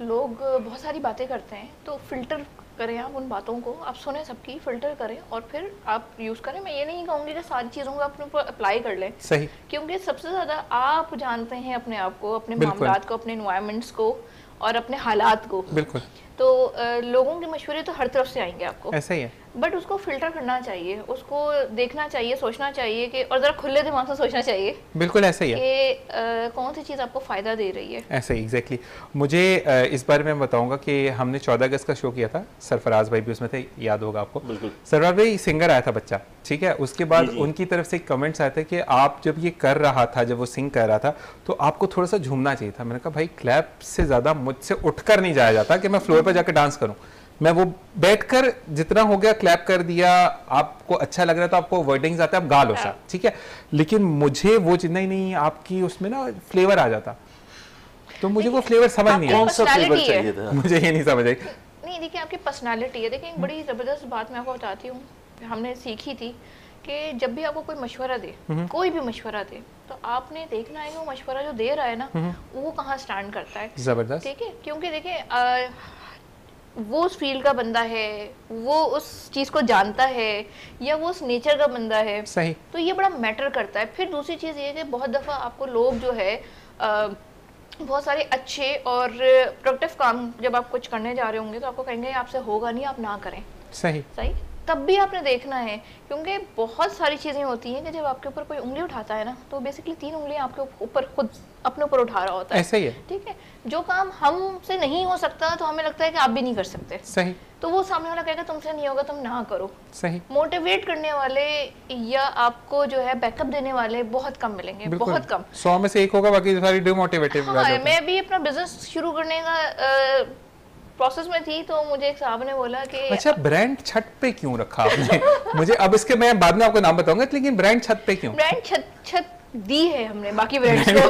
लोग बहुत सारी बातें करते हैं, तो फिल्टर करें आप उन बातों को, आप सुने सबकी, फिल्टर करें और फिर आप यूज़ करें। मैं ये नहीं कहूँगी कि सारी चीज़ों को अपने ऊपर अप्लाई कर लें, सही, क्योंकि सबसे ज़्यादा आप जानते हैं अपने आप को, अपने मामलात को, अपने एनवायरनमेंट्स को और अपने हालात को, बिल्कुल, तो लोगों के मशवरे तो हर तरफ से आएंगे आपको, ऐसा ही है, बट उसको फिल्टर करना चाहिए, उसको देखना चाहिए, सोचना चाहिए कि, और ज़रा खुले दिमाग से सोचना चाहिए, बिल्कुल ऐसा ही है कि कौन सी चीज़ आपको फ़ायदा दे रही है, ऐसा ही एग्जैक्टली। मुझे इस बारे में बताऊंगा कि हमने चौदह अगस्त का शो किया था, सरफराज भाई भी उसमें थे, याद होगा आपको, सरफराज भाई सिंगर आया था बच्चा, ठीक है, उसके बाद उनकी तरफ से कमेंट्स आए थे कि आप जब ये कर रहा था, जब वो सिंग कर रहा था तो आपको थोड़ा सा झूमना चाहिए था। मैंने कहा भाई क्लैप से ज़्यादा मुझसे उठ कर नहीं जाया जाता कि मैं फ्लोर पर जाकर डांस करूँ, मैं वो बैठकर जितना हो गया क्लैप कर दिया, आपको अच्छा लग रहा था, आपको वर्डिंग्स आते हैं, आप गा लो सर, ठीक है, लेकिन मुझे वो जितना ही नहीं, आपकी उसमें ना फ्लेवर आ जाता, तो मुझे वो फ्लेवर समझ नहीं आया, मुझे ये नहीं समझ आई। नहीं देखिए, आपकी पर्सनालिटी है। देखिए एक बड़ी ज़बरदस्त बात मैं आपको बताती हूँ, हमने सीखी थी कि जब भी आपको कोई मशवरा दे, कोई भी मशवरा दे, तो आपने देखना है कि वो मशवरा जो दे रहा है ना वो कहाँ स्टैंड करता है, ज़बरदस्त, ठीक है, क्योंकि देखिए वो उस फील्ड का बंदा है, वो उस चीज़ को जानता है, या वो उस नेचर का बंदा है, सही, तो ये बड़ा मैटर करता है। फिर दूसरी चीज़ ये है कि बहुत दफ़ा आपको लोग जो है आ, बहुत सारे अच्छे और प्रोडक्टिव काम जब आप कुछ करने जा रहे होंगे तो आपको कहेंगे आपसे होगा नहीं, आप ना करें, सही सही, तब भी आपने देखना है, क्योंकि बहुत सारी चीज़ें होती हैं कि जब आपके ऊपर कोई उंगली उठाता है ना तो बेसिकली तीन उंगलियां आपके ऊपर खुद अपने ऊपर उठा रहा होता है, ऐसा ही है, ठीक है, जो काम हमसे नहीं हो सकता तो हमें लगता है कि आप भी नहीं कर सकते, सही, तो वो सामने वाला कहेगा तुमसे नहीं होगा, तुम ना करो, सही, मोटिवेट करने वाले या आपको जो है बैकअप देने वाले बहुत कम मिलेंगे, बहुत कम, सौ में से एक होगा, बाकी सारी डिमोटिवेटेड। मैं भी अपना बिजनेस शुरू करने का प्रोसेस में थी तो मुझे एक साहब ने बोला कि अच्छा ब्रांड छत पे क्यों रखा आपने? मुझे अब इसके मैं बाद में आपको नाम बताऊंगा, लेकिन ब्रांड छत पे क्यों? ब्रांड छत छत दी है हमने, बाकी ब्रांड्स को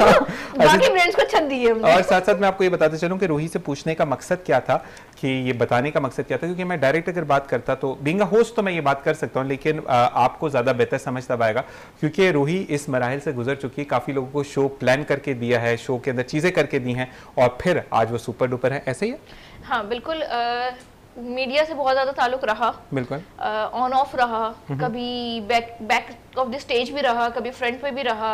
बाकी ब्रांड्स को छत दी है हमने। और साथ साथ मैं आपको ये बताते चलूँ कि रूही से पूछने का मकसद क्या था, कि ये बताने का मकसद क्या था, क्योंकि मैं डायरेक्ट अगर बात करता तो बीइंग अ होस्ट तो मैं ये बात कर सकता हूँ, लेकिन आ, आपको ज़्यादा बेहतर समझ तब आएगा क्योंकि रूही इस मराहल से गुजर चुकी है। काफ़ी लोगों को शो प्लान करके दिया है, शो के अंदर चीज़ें करके दी हैं और फिर आज वो सुपर डुपर है। ऐसे ही है? हाँ बिल्कुल। मीडिया से बहुत ज़्यादा ताल्लुक रहा, बिल्कुल ऑन ऑफ रहा, कभी back back of the stage भी रहा, कभी फ्रंट पे भी रहा।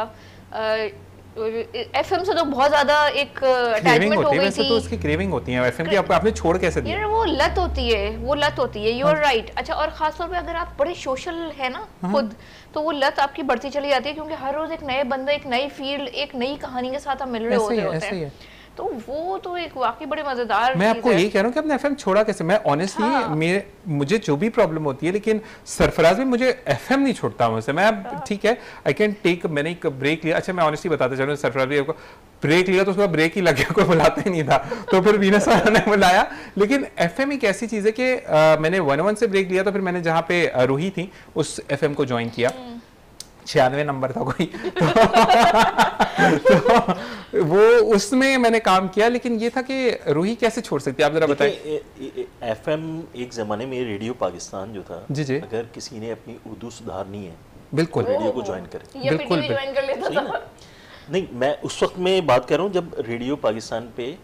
एफएम से तो बहुत ज़्यादा एक अटैचमेंट हो गई थी, तो उसकी क्रेविंग होती है एफएम की। आप, आपने छोड़ कैसे दिया? वो लत होती है, वो लत होती है। You are right. अच्छा, और खासतौर पे अगर आप बड़े सोशल है ना खुद, तो वो लत आपकी बढ़ती चली जाती है, क्योंकि हर रोज एक नए बंदे, एक नई फील्ड, एक नई कहानी के साथ आप मिल रहे होते हैं। तो वो तो एक वाकई बड़े मजेदार। मैं आपको यही कह रहा हूँ कि अपने एफएम छोड़ा कैसे। मैं ऑनेस्टली हाँ। मेरे मुझे जो भी प्रॉब्लम होती है, लेकिन सरफराज में मुझे एफएम नहीं छोड़ता हूँ उससे। मैं ठीक हाँ। है आई कैन टेक। मैंने एक ब्रेक लिया। अच्छा मैं ऑनेस्टली बताते चल रहा हूँ, सरफराज भी आपको ब्रेक लिया तो उसका ब्रेक ही लग गया, कोई बुलाता ही नहीं था, तो फिर वीनस सर ने बुलाया। लेकिन एफएम एक ऐसी चीज़ है कि मैंने वन वन से ब्रेक लिया, तो फिर मैंने जहाँ पे रूही थी उस एफएम को ज्वाइन किया। छियानवे नंबर था कोई तो वो उसमें मैंने काम किया। लेकिन ये था कि रूही कैसे छोड़ सकती है, आप जरा बताएं। एफएम एक ज़माने में रेडियो पाकिस्तान जो था, जी जी, अगर किसी ने अपनी उर्दू सुधारनी है बिल्कुल रेडियो को ज्वाइन करे, बिल्कुल नहीं। मैं उस वक्त में बात कर रहा हूँ जब रेडियो पाकिस्तान पे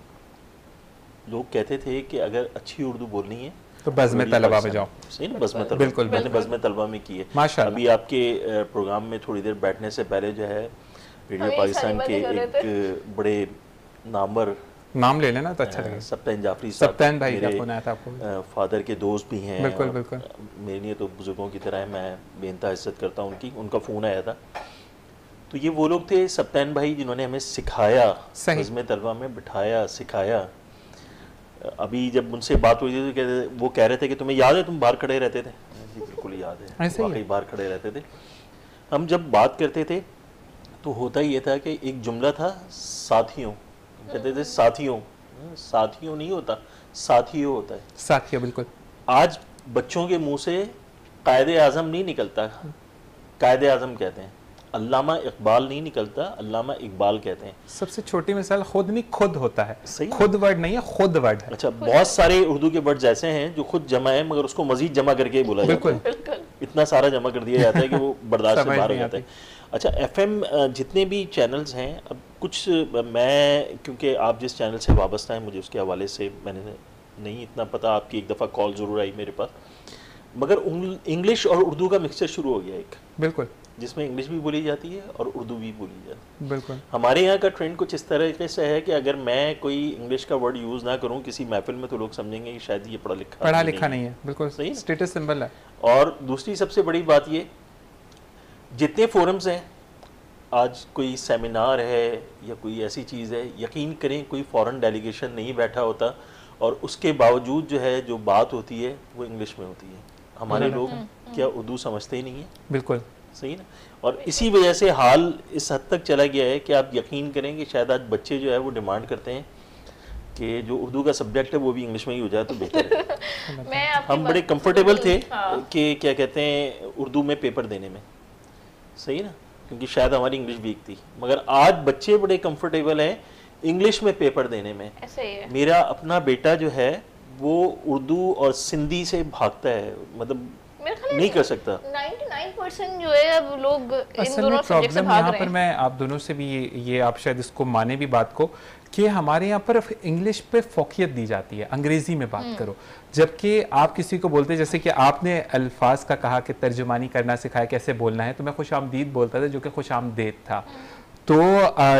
लोग कहते थे कि अगर अच्छी उर्दू बोलनी है तो बज़्म तलबा में जाओ। सही ना, बज़्म तलबा बिल्कुल। मैंने बज़्म तलबा में की है माशाल्लाह। अभी आपके प्रोग्राम में थोड़ी देर बैठने से पहले जो है रेडियो पाकिस्तान के एक बड़े नामवर, नाम ले लेना तो अच्छा लगेगा, सप्तान जाफरी साहब। सप्तान भाई का फोन आया था आपको? फादर के दोस्त भी हैं, बिल्कुल बिल्कुल, मेरे लिए तो बुजुर्गों की तरह है, मैं बेनता इज्जत करता हूँ उनकी। उनका फ़ोन आया था तो ये वो लोग थे सप्तान भाई जिन्होंने हमें सिखाया, बज़्म तलबा में बिठाया, सिखाया। अभी जब उनसे बात हुई थी तो वो कह रहे थे कि तुम्हें याद है तुम बाहर खड़े रहते थे? जी बिल्कुल याद है, वाकई बाहर खड़े रहते थे। हम जब बात करते थे तो होता ये था कि एक जुमला था साथियों, कहते थे साथियों, साथियों नहीं होता, साथियों होता है, साथियों बिल्कुल। आज बच्चों के मुंह से कायदे आज़म नहीं निकलता, कायदे आज़म कहते हैं, अल्लामा इकबाल नहीं निकलता, अल्लामा इकबाल कहते हैं। सबसे छोटी मिसाल खुद नहीं खुद होता है, सही खुद वर्ड नहीं है, खुद वर्ड है। अच्छा, बहुत सारे उर्दू के वर्ड ऐसे हैं जो खुद जमा है मगर उसको मजीद जमा करके बोला जाता है, इतना सारा जमा कर दिया जाता है कि वो बर्दाश्त से बाहर हो जाता है। अच्छा, एफएम जितने भी चैनल्स हैं, अब कुछ मैं क्योंकि आप जिस चैनल से वाबस्ता हैं मुझे उसके हवाले से मैंने नहीं इतना पता, आपकी एक दफ़ा कॉल ज़रूर आई मेरे पास, मगर इंग्लिश और उर्दू का मिक्सचर शुरू हो गया एक, बिल्कुल, जिसमें इंग्लिश भी बोली जाती है और उर्दू भी बोली जाती है, बिल्कुल। हमारे यहाँ का ट्रेंड कुछ इस तरीके से है कि अगर मैं कोई इंग्लिश का वर्ड यूज़ ना करूँ किसी महफिल में तो लोग समझेंगे कि शायद ये पढ़ा लिखा पढ़ा लिखा नहीं है, बिल्कुल सही स्टेटस सिंबल है। और दूसरी सबसे बड़ी बात ये, जितने फोरम्स हैं, आज कोई सेमिनार है या कोई ऐसी चीज़ है, यकीन करें कोई फॉरेन डेलीगेशन नहीं बैठा होता और उसके बावजूद जो है जो बात होती है वो इंग्लिश में होती है। हमारे लोग क्या उर्दू समझते ही नहीं है, बिल्कुल सही ना। और इसी वजह से हाल इस हद तक चला गया है कि आप यकीन करें कि शायद आज बच्चे जो है वो डिमांड करते हैं कि जो उर्दू का सब्जेक्ट है वो भी इंग्लिश में ही हो जाए तो बेहतर है। मैं हम बड़े कंफर्टेबल थे हाँ। कि क्या कहते हैं उर्दू में पेपर देने में, सही ना, क्योंकि शायद हमारी इंग्लिश वीक थी, मगर आज बच्चे बड़े कंफर्टेबल हैं इंग्लिश में पेपर देने में। मेरा अपना बेटा जो है वो उर्दू और सिंधी से भागता है, मतलब नहीं कर सकता। निन्यानवे परसेंट जो है अब लोग इन दोनों सब्जेक्ट से भाग रहे हैं। पर मैं आप दोनों से भी ये, ये आप शायद इसको माने भी बात को कि हमारे यहाँ पर इंग्लिश पे फोकियत दी जाती है, अंग्रेजी में बात करो, जबकि आप किसी को बोलते जैसे कि आपने अल्फाज का कहा कि तर्जुमानी करना सिखाया कैसे बोलना है, तो मैं खुश आमदीद बोलता था जो कि खुश आमदेद था। तो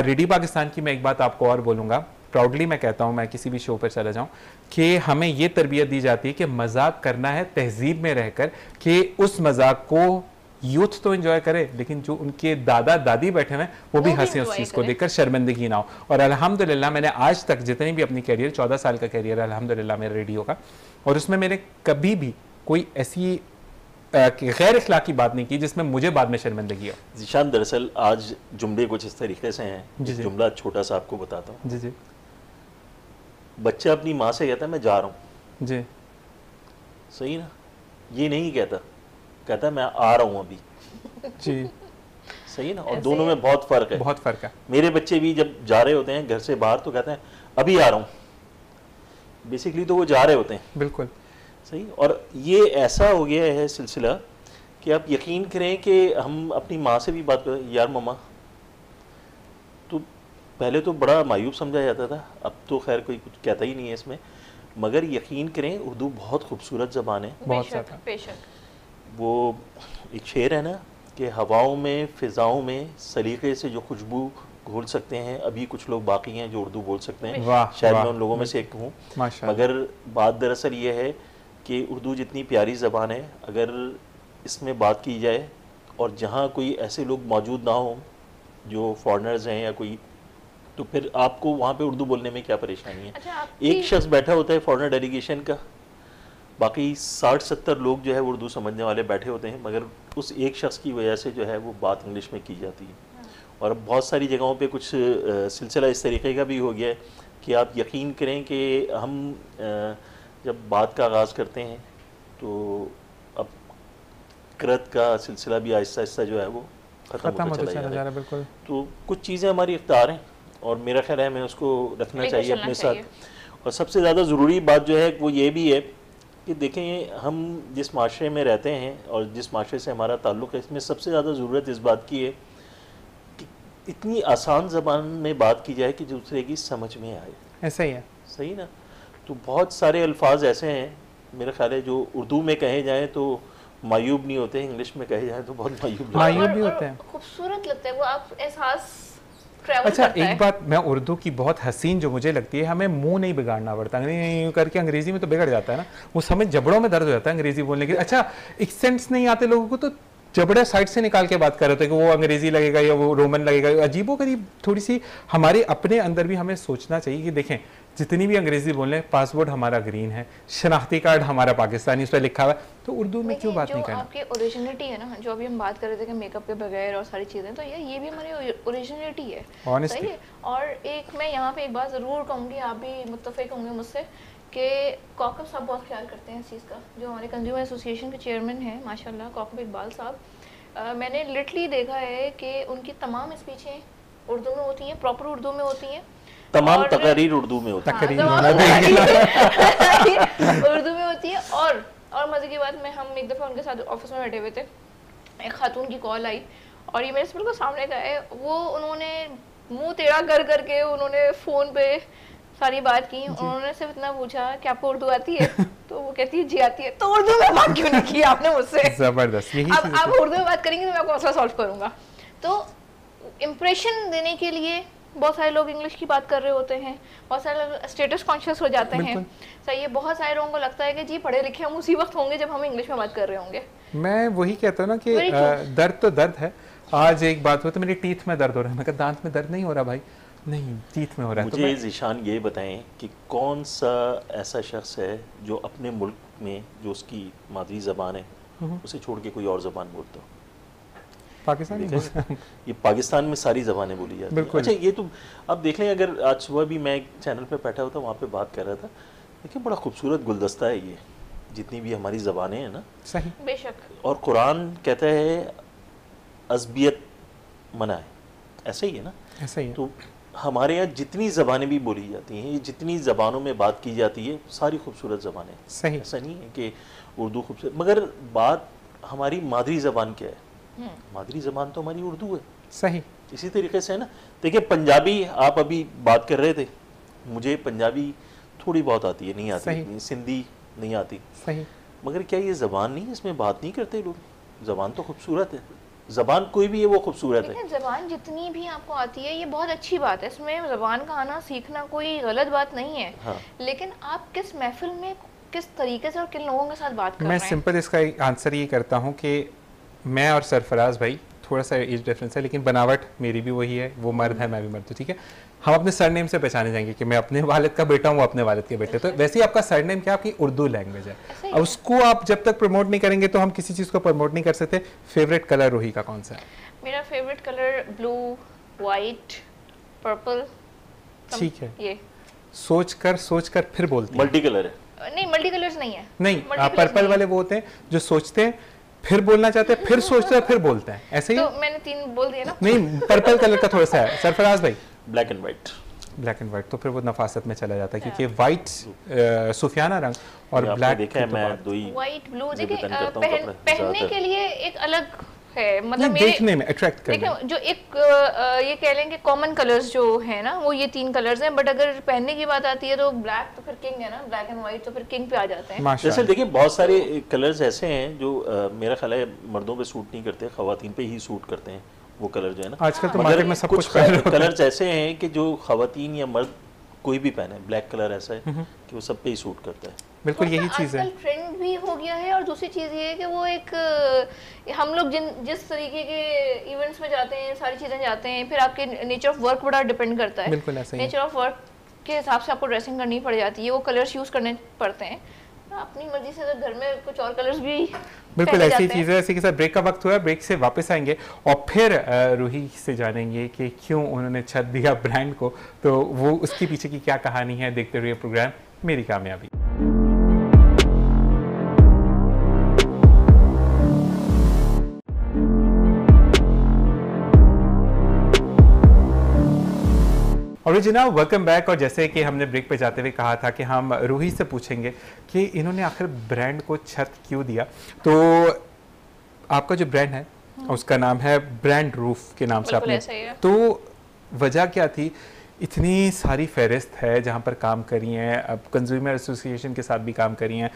रेडियो पाकिस्तान की मैं एक बात आपको और बोलूँगा, प्राउडली मैं कहता हूँ, मैं किसी भी शो पर चला जाऊँ कि हमें ये तरबियत दी जाती है कि मजाक करना है तहजीब में रहकर, कि उस मजाक को यूथ तो एंजॉय करे लेकिन जो उनके दादा दादी बैठे हैं वो, वो भी हंसें उस चीज़ को देखकर, शर्मिंदगी ना हो। और अल्हम्दुलिल्लाह मैंने आज तक जितने भी अपनी कैरियर, चौदह साल का कैरियर है अल्हम्दुलिल्लाह मेरे रेडियो का, और उसमें मैंने कभी भी कोई ऐसी गैर अखलाकी बात नहीं की जिसमें मुझे बाद में शर्मिंदगी हो। ज़ीशान, दरअसल आज जुमले कुछ इस तरीके से हैं, जुमला छोटा सा आपको बताता हूँ। जी जी, बच्चा अपनी माँ से कहता है मैं जा रहा हूँ, जी सही ना, ये नहीं कहता, कहता मैं आ रहा हूँ अभी, जी सही ना। और दोनों में बहुत फर्क है, बहुत फर्क है। मेरे बच्चे भी जब जा रहे होते हैं घर से बाहर तो कहते हैं अभी आ रहा हूँ, बेसिकली तो वो जा रहे होते हैं, बिल्कुल सही। और ये ऐसा हो गया है सिलसिला कि आप यकीन करें कि हम अपनी माँ से भी बात करें, यार मम्मा, तो पहले तो बड़ा मायूब समझा जाता था, अब तो खैर कोई कुछ कहता ही नहीं है इसमें, मगर यकीन करें उर्दू बहुत खूबसूरत ज़बान है, बहुत ज़्यादा बेशक। वो एक शेर है ना कि हवाओं में, फ़िज़ाओं में सलीके से जो खुशबू घोल सकते हैं, अभी कुछ लोग बाकी हैं जो उर्दू बोल सकते हैं, शायद मैं उन लोगों में से एक हूँ, मगर बात दरअसल ये है कि उर्दू जितनी प्यारी ज़बान है, अगर इसमें बात की जाए और जहाँ कोई ऐसे लोग मौजूद ना हो जो फॉरेनर्स हैं या कोई, तो फिर आपको वहाँ पे उर्दू बोलने में क्या परेशानी है। अच्छा, एक शख्स बैठा होता है फॉरेनर डेलीगेशन का, बाकी साठ सत्तर लोग जो है उर्दू समझने वाले बैठे होते हैं, मगर उस एक शख्स की वजह से जो है वो बात इंग्लिश में की जाती है। और अब बहुत सारी जगहों पे कुछ सिलसिला इस तरीके का भी हो गया है कि आप यकीन करें कि हम जब बात का आगाज़ करते हैं तो अब कृत का सिलसिला भी आहिस्ता आहिस्ता जो है वो ख़त्म होता चला जा रहा है, बिल्कुल। तो कुछ चीज़ें हमारी इख्तियार हैं और मेरा ख्याल है हमें उसको रखना चाहिए अपने साथ। और सबसे ज़्यादा ज़रूरी बात जो है वो ये भी है कि देखें, हम जिस माशरे में रहते हैं और जिस माशरे से हमारा ताल्लुक़ है, इसमें सबसे ज़्यादा ज़रूरत इस बात की है कि इतनी आसान ज़बान में बात की जाए कि दूसरे की समझ में आए। ऐसा ही है, सही ना। तो बहुत सारे अल्फाज ऐसे हैं मेरे ख्याल है जो उर्दू में कहे जाएँ तो मायूब नहीं होते, इंग्लिश में कहे जाएँ तो बहुत मायूब मायूब भी होते हैं, खूबसूरत लगता है वो, आप एहसास। अच्छा, एक बात मैं उर्दू की बहुत हसीन जो मुझे लगती है, हमें मुंह नहीं बिगाड़ना पड़ता, नहीं करके अंग्रेजी में तो बिगड़ जाता है ना, वो समझ जबड़ों में दर्द हो जाता है अंग्रेजी बोलने के लिए। अच्छा, एक्सेंट्स नहीं आते लोगों को तो जबड़े साइड से निकाल के बात कर रहे होते हैं कि वो अंग्रेजी लगेगा या वो रोमन लगेगा, अजीबो करीब। थोड़ी सी हमारे अपने अंदर भी हमें सोचना चाहिए कि देखें, जितनी भी अंग्रेजी बोलें, पासपोर्ट हमारा ग्रीन है, शनाख्ती कार्ड हमारा पाकिस्तानी उस पर लिखा हुआ है, तो उर्दू में क्यों बात नहीं करना। आपकी ओरिजिनलिटी है ना, जो अभी हम बात कर रहे थे कि मेकअप के बगैर और सारी चीज़ें, तो यार ये भी हमारी ओरिजिनलिटी है, सही है। और एक मैं यहाँ पे एक बात ज़रूर कहूँगी, आप भी मुत्तफिक होंगे मुझसे, कि कॉकअप साहब बहुत ख्याल करते हैं इस चीज़ का, जो हमारे कंज्यूमर एसोसिएशन के चेयरमैन हैं माशाल्लाह कॉकअप इकबाल साहब। मैंने लिटरली देखा है कि उनकी तमाम स्पीचें उर्दू में होती हैं, प्रॉपर उर्दू में होती हैं, तमाम तकरीर उर्दू में होती है, उर्दू में होती है। और और मजे की बात में, हम एक दफ़ा उनके साथ ऑफिस में बैठे हुए थे, एक खातून की कॉल आई और ये मेरे बिल्कुल सामने का है, वो उन्होंने मुंह टेढ़ा कर करके उन्होंने फ़ोन पे सारी बात की। उन्होंने सिर्फ इतना पूछा कि आपको उर्दू आती है तो वो कहती है जी आती है, तो उर्दू में बात क्यों नहीं की आपने मुझसे, जबरदस्त। अब आप उर्दू में बात करेंगे तो मैं आपको मसला सॉल्व करूँगा। तो इम्प्रेशन देने के लिए बहुत सारे लोग इंग्लिश की बात कर रहे होते हैं, बहुत सारे लोग स्टेटस कॉन्शियस हो जाते हैं, सही है। बहुत सारे लोगों को लगता है कि जी पढ़े लिखे हम उसी वक्त होंगे जब हम इंग्लिश में बात कर रहे होंगे। मैं वही कहता हूँ ना कि दर्द तो दर्द है। आज एक बात हो तो मेरे टीथ में दर्द हो रहा है, मैं कहा दांत में दर्द नहीं हो रहा भाई, नहीं टीथ में हो रहा है। मुझे ज़ीशान ये बताएं कि कौन सा ऐसा शख्स है जो अपने मुल्क में जो उसकी मादरी ज़बान है उसे छोड़ के कोई और ज़बान बोलता हो? पाकिस्तानी ये पाकिस्तान में सारी ज़बानें बोली जाती हैं। अच्छा, ये तो अब देख लें, अगर आज सुबह भी मैं एक चैनल पे बैठा होता वहाँ पे बात कर रहा था, देखिए बड़ा खूबसूरत गुलदस्ता है ये, जितनी भी हमारी ज़बानें हैं ना, सही बेशक। और कुरान कहता है असबियत मना है, ऐसा ही है ना, ऐसा ही है। तो हमारे यहाँ जितनी ज़बानें भी बोली जाती हैं, ये जितनी ज़बानों में बात की जाती है, सारी खूबसूरत ज़बानें, सही। ऐसा नहीं है कि उर्दू खूबसूरत, मगर बात हमारी मादरी ज़बान क्या है, मादरी ज़बान तो हमारी उर्दू है, सही। इसी तरीके से है ना, देखिए पंजाबी आप अभी बात कर रहे थे, मुझे पंजाबी थोड़ी बहुत आती है, नहीं आती, सिंधी नहीं आती, सही। मगर क्या ये ज़बान नहीं, इसमें बात नहीं करते लोग? ज़बान तो खूबसूरत है, ज़बान कोई भी है वो खूबसूरत है। ज़बान जितनी भी आपको आती है ये बहुत अच्छी बात है, इसमें ज़बान का आना सीखना कोई गलत बात नहीं है, हाँ। लेकिन आप किस महफिल में किस तरीके से और किन लोगों के साथ बात कर रहे हैं। मैं सिंपल इसका आंसर ये करता हूँ कि मैं और सरफराज भाई थोड़ा सा एज डिफरेंस है, लेकिन बनावट मेरी भी वही है, वो मर्द है मैं भी मर्द हूँ, ठीक है। हम अपने सरनेम से पहचाने जाएंगे कि मैं अपने वालिद का बेटा हूँ, अपने वालिद के बेटे, तो वैसे ही आपका सरनेम क्या, आपकी उर्दू लैंग्वेज है। अब उसको आप जब तक प्रमोट नहीं करेंगे तो हम किसी चीज़ को प्रमोट नहीं कर सकते। फेवरेट कलर रूही का कौन सा है? मेरा favourite colour blue, white, purple, ठीक है। सोच कर सोच कर फिर बोलते हैं। मल्टी कलर है? नहीं, मल्टी कलर्स नहीं है। नहीं, पर्पल वाले वो होते हैं जो सोचते हैं फिर बोलना चाहते हैं, फिर सोचते हैं फिर बोलते हैं, ऐसे ही। तो मैंने तीन बोल दिए ना। नहीं, पर्पल कलर का थोड़ा सा है। सरफराज भाई, black and white. Black and white तो फिर वो नफासत में चला जाता है क्योंकि व्हाइट सूफियाना रंग और ब्लैक देखा मैं दो ही व्हाइट ब्लू पहनने के लिए एक अलग है, मतलब मेरे देखने में अट्रैक्ट करता है। जो एक आ, ये कह लें कि कॉमन कलर्स जो है ना वो ये तीन कलर्स हैं, बट अगर पहनने की बात आती है तो ब्लैक तो फिर किंग है ना, ब्लैक एंड व्हाइट तो फिर किंग पे आ जाते हैं। जैसे देखिए बहुत सारे कलर्स ऐसे हैं जो आ, मेरा ख्याल है मर्दों पे सूट नहीं करते, खवातीन पे ही सूट करते हैं वो कलर जो है ना आजकल तो मार्केट में सब कुछ। कलर्स ऐसे हैं कि जो खवातीन या मर्द कोई भी पहने, ब्लैक कलर ऐसा है कि वो सब पे ही सूट करता है। बिल्कुल यही चीज़ है, ट्रेंड भी हो गया है। और दूसरी चीज़ ये है कि वो एक हम लोग जिन जिस तरीके के इवेंट्स में जाते हैं, सारी चीज़ें जाते हैं, फिर आपके नेचर ऑफ वर्क बड़ा डिपेंड करता है। बिल्कुल ऐसा ही नेचर ऑफ वर्क के हिसाब से आपको ड्रेसिंग करनी पड़ जाती है, वो कलर्स यूज़ करने पड़ते हैं अपनी मर्जी से। तो घर में कुछ और कलर्स भी बिल्कुल ऐसी चीज़ें। इसी के साथ ब्रेक का वक्त हुआ, ब्रेक से वापस आएंगे और फिर रूही से जानेंगे कि क्यों उन्होंने छत दिया ब्रांड को, तो वो उसके पीछे की क्या कहानी है। देखते रहिए प्रोग्राम मेरी कामयाबी। और जनाब वेलकम बैक। और जैसे कि हमने ब्रेक पे जाते हुए कहा था कि हम रूही से पूछेंगे कि इन्होंने आखिर ब्रांड को छत क्यों दिया। तो आपका जो ब्रांड है उसका नाम है ब्रांड रूफ के नाम से आपने, तो वजह क्या थी? इतनी सारी फहरिस्त है जहाँ पर काम करी हैं, अब कंज्यूमर एसोसिएशन के साथ भी काम करी हैं,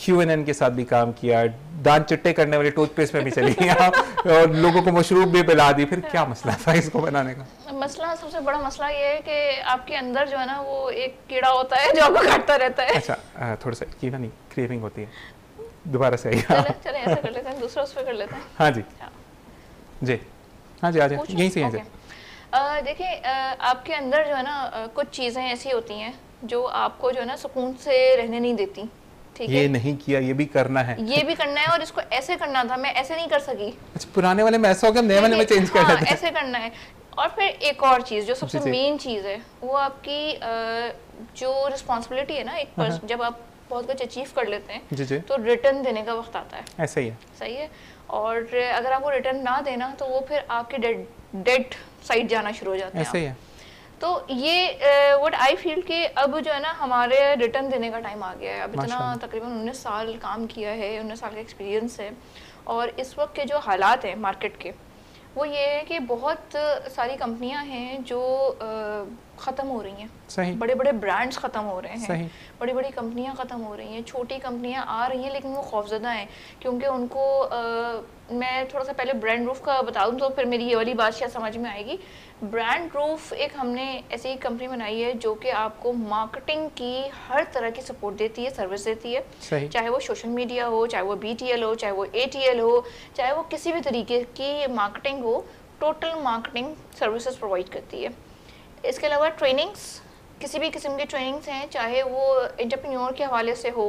क्यूएनएन के साथ भी काम किया, दांत चिट्टे करने वाले टूथपेस्ट में भी चली गई और लोगों को मशरूब भी पिला दी। फिर क्या मसला था इसको बनाने का? मसला, सबसे बड़ा मसला ये है कि आपके अंदर जो है ना वो एक कीड़ा होता है जो आपको काटता रहता है। अच्छा, थोड़ा सा कीड़ा नहीं, क्रेविंग होती है। दोबारा से चले ऐसा कर लेते हैं, दूसरा उस पर कर लेते हैं। हाँ जी जी, हाँ जी, आ जाए यहीं से, यहीं से। देखिए आपके अंदर जो है ना कुछ चीज़ें ऐसी होती हैं जो आपको जो है ना सुकून से रहने नहीं देती। ठीक है, ये नहीं किया, ये भी करना है, ये भी करना है और इसको ऐसे करना था, मैं ऐसे नहीं कर सकी। अच्छा, पुराने वाले में ऐसा हो गया, नए वाले में चेंज कर लेते हैं, ऐसे करना है। और फिर एक और चीज़ जो सबसे मेन चीज़ है वो आपकी जो रिस्पॉन्सिबिलिटी है ना, एक जब आप बहुत कुछ अचीव कर लेते हैं तो रिटर्न देने का वक्त आता है। ऐसा ही है, सही है। और अगर आपको रिटर्न ना देना तो वो फिर आपके डेड डेड साइड जाना शुरू हो जाता है। ऐसे ही है। तो ये व्हाट आई फील कि अब जो है ना हमारे रिटर्न देने का टाइम आ गया है। अब इतना तकरीबन उन्नीस साल काम किया है, उन्नीस साल का एक्सपीरियंस है। और इस वक्त के जो हालात हैं मार्केट के वो ये है कि बहुत सारी कंपनियां हैं जो ख़त्म हो रही हैं, बड़े बड़े ब्रांड्स ख़त्म हो रहे हैं, बड़ी बड़ी कंपनियां ख़त्म हो रही हैं, छोटी कंपनियां आ रही हैं, लेकिन वो खौफजदा हैं क्योंकि उनको आ, मैं थोड़ा सा पहले ब्रांड रूफ का बताऊं तो फिर मेरी ये वाली बात शायद समझ में आएगी। ब्रांड रूफ एक हमने ऐसी कंपनी बनाई है जो कि आपको मार्केटिंग की हर तरह की सपोर्ट देती है, सर्विस देती है, चाहे वो सोशल मीडिया हो, चाहे वो बी टी एल हो, चाहे वो ए टी एल हो, चाहे वो किसी भी तरीके की मार्केटिंग हो, टोटल मार्केटिंग सर्विसेज प्रोवाइड करती है। इसके अलावा ट्रेनिंग्स, किसी भी किस्म की ट्रेनिंग्स हैं, चाहे वो एंटरप्रेन्योर के हवाले से हो,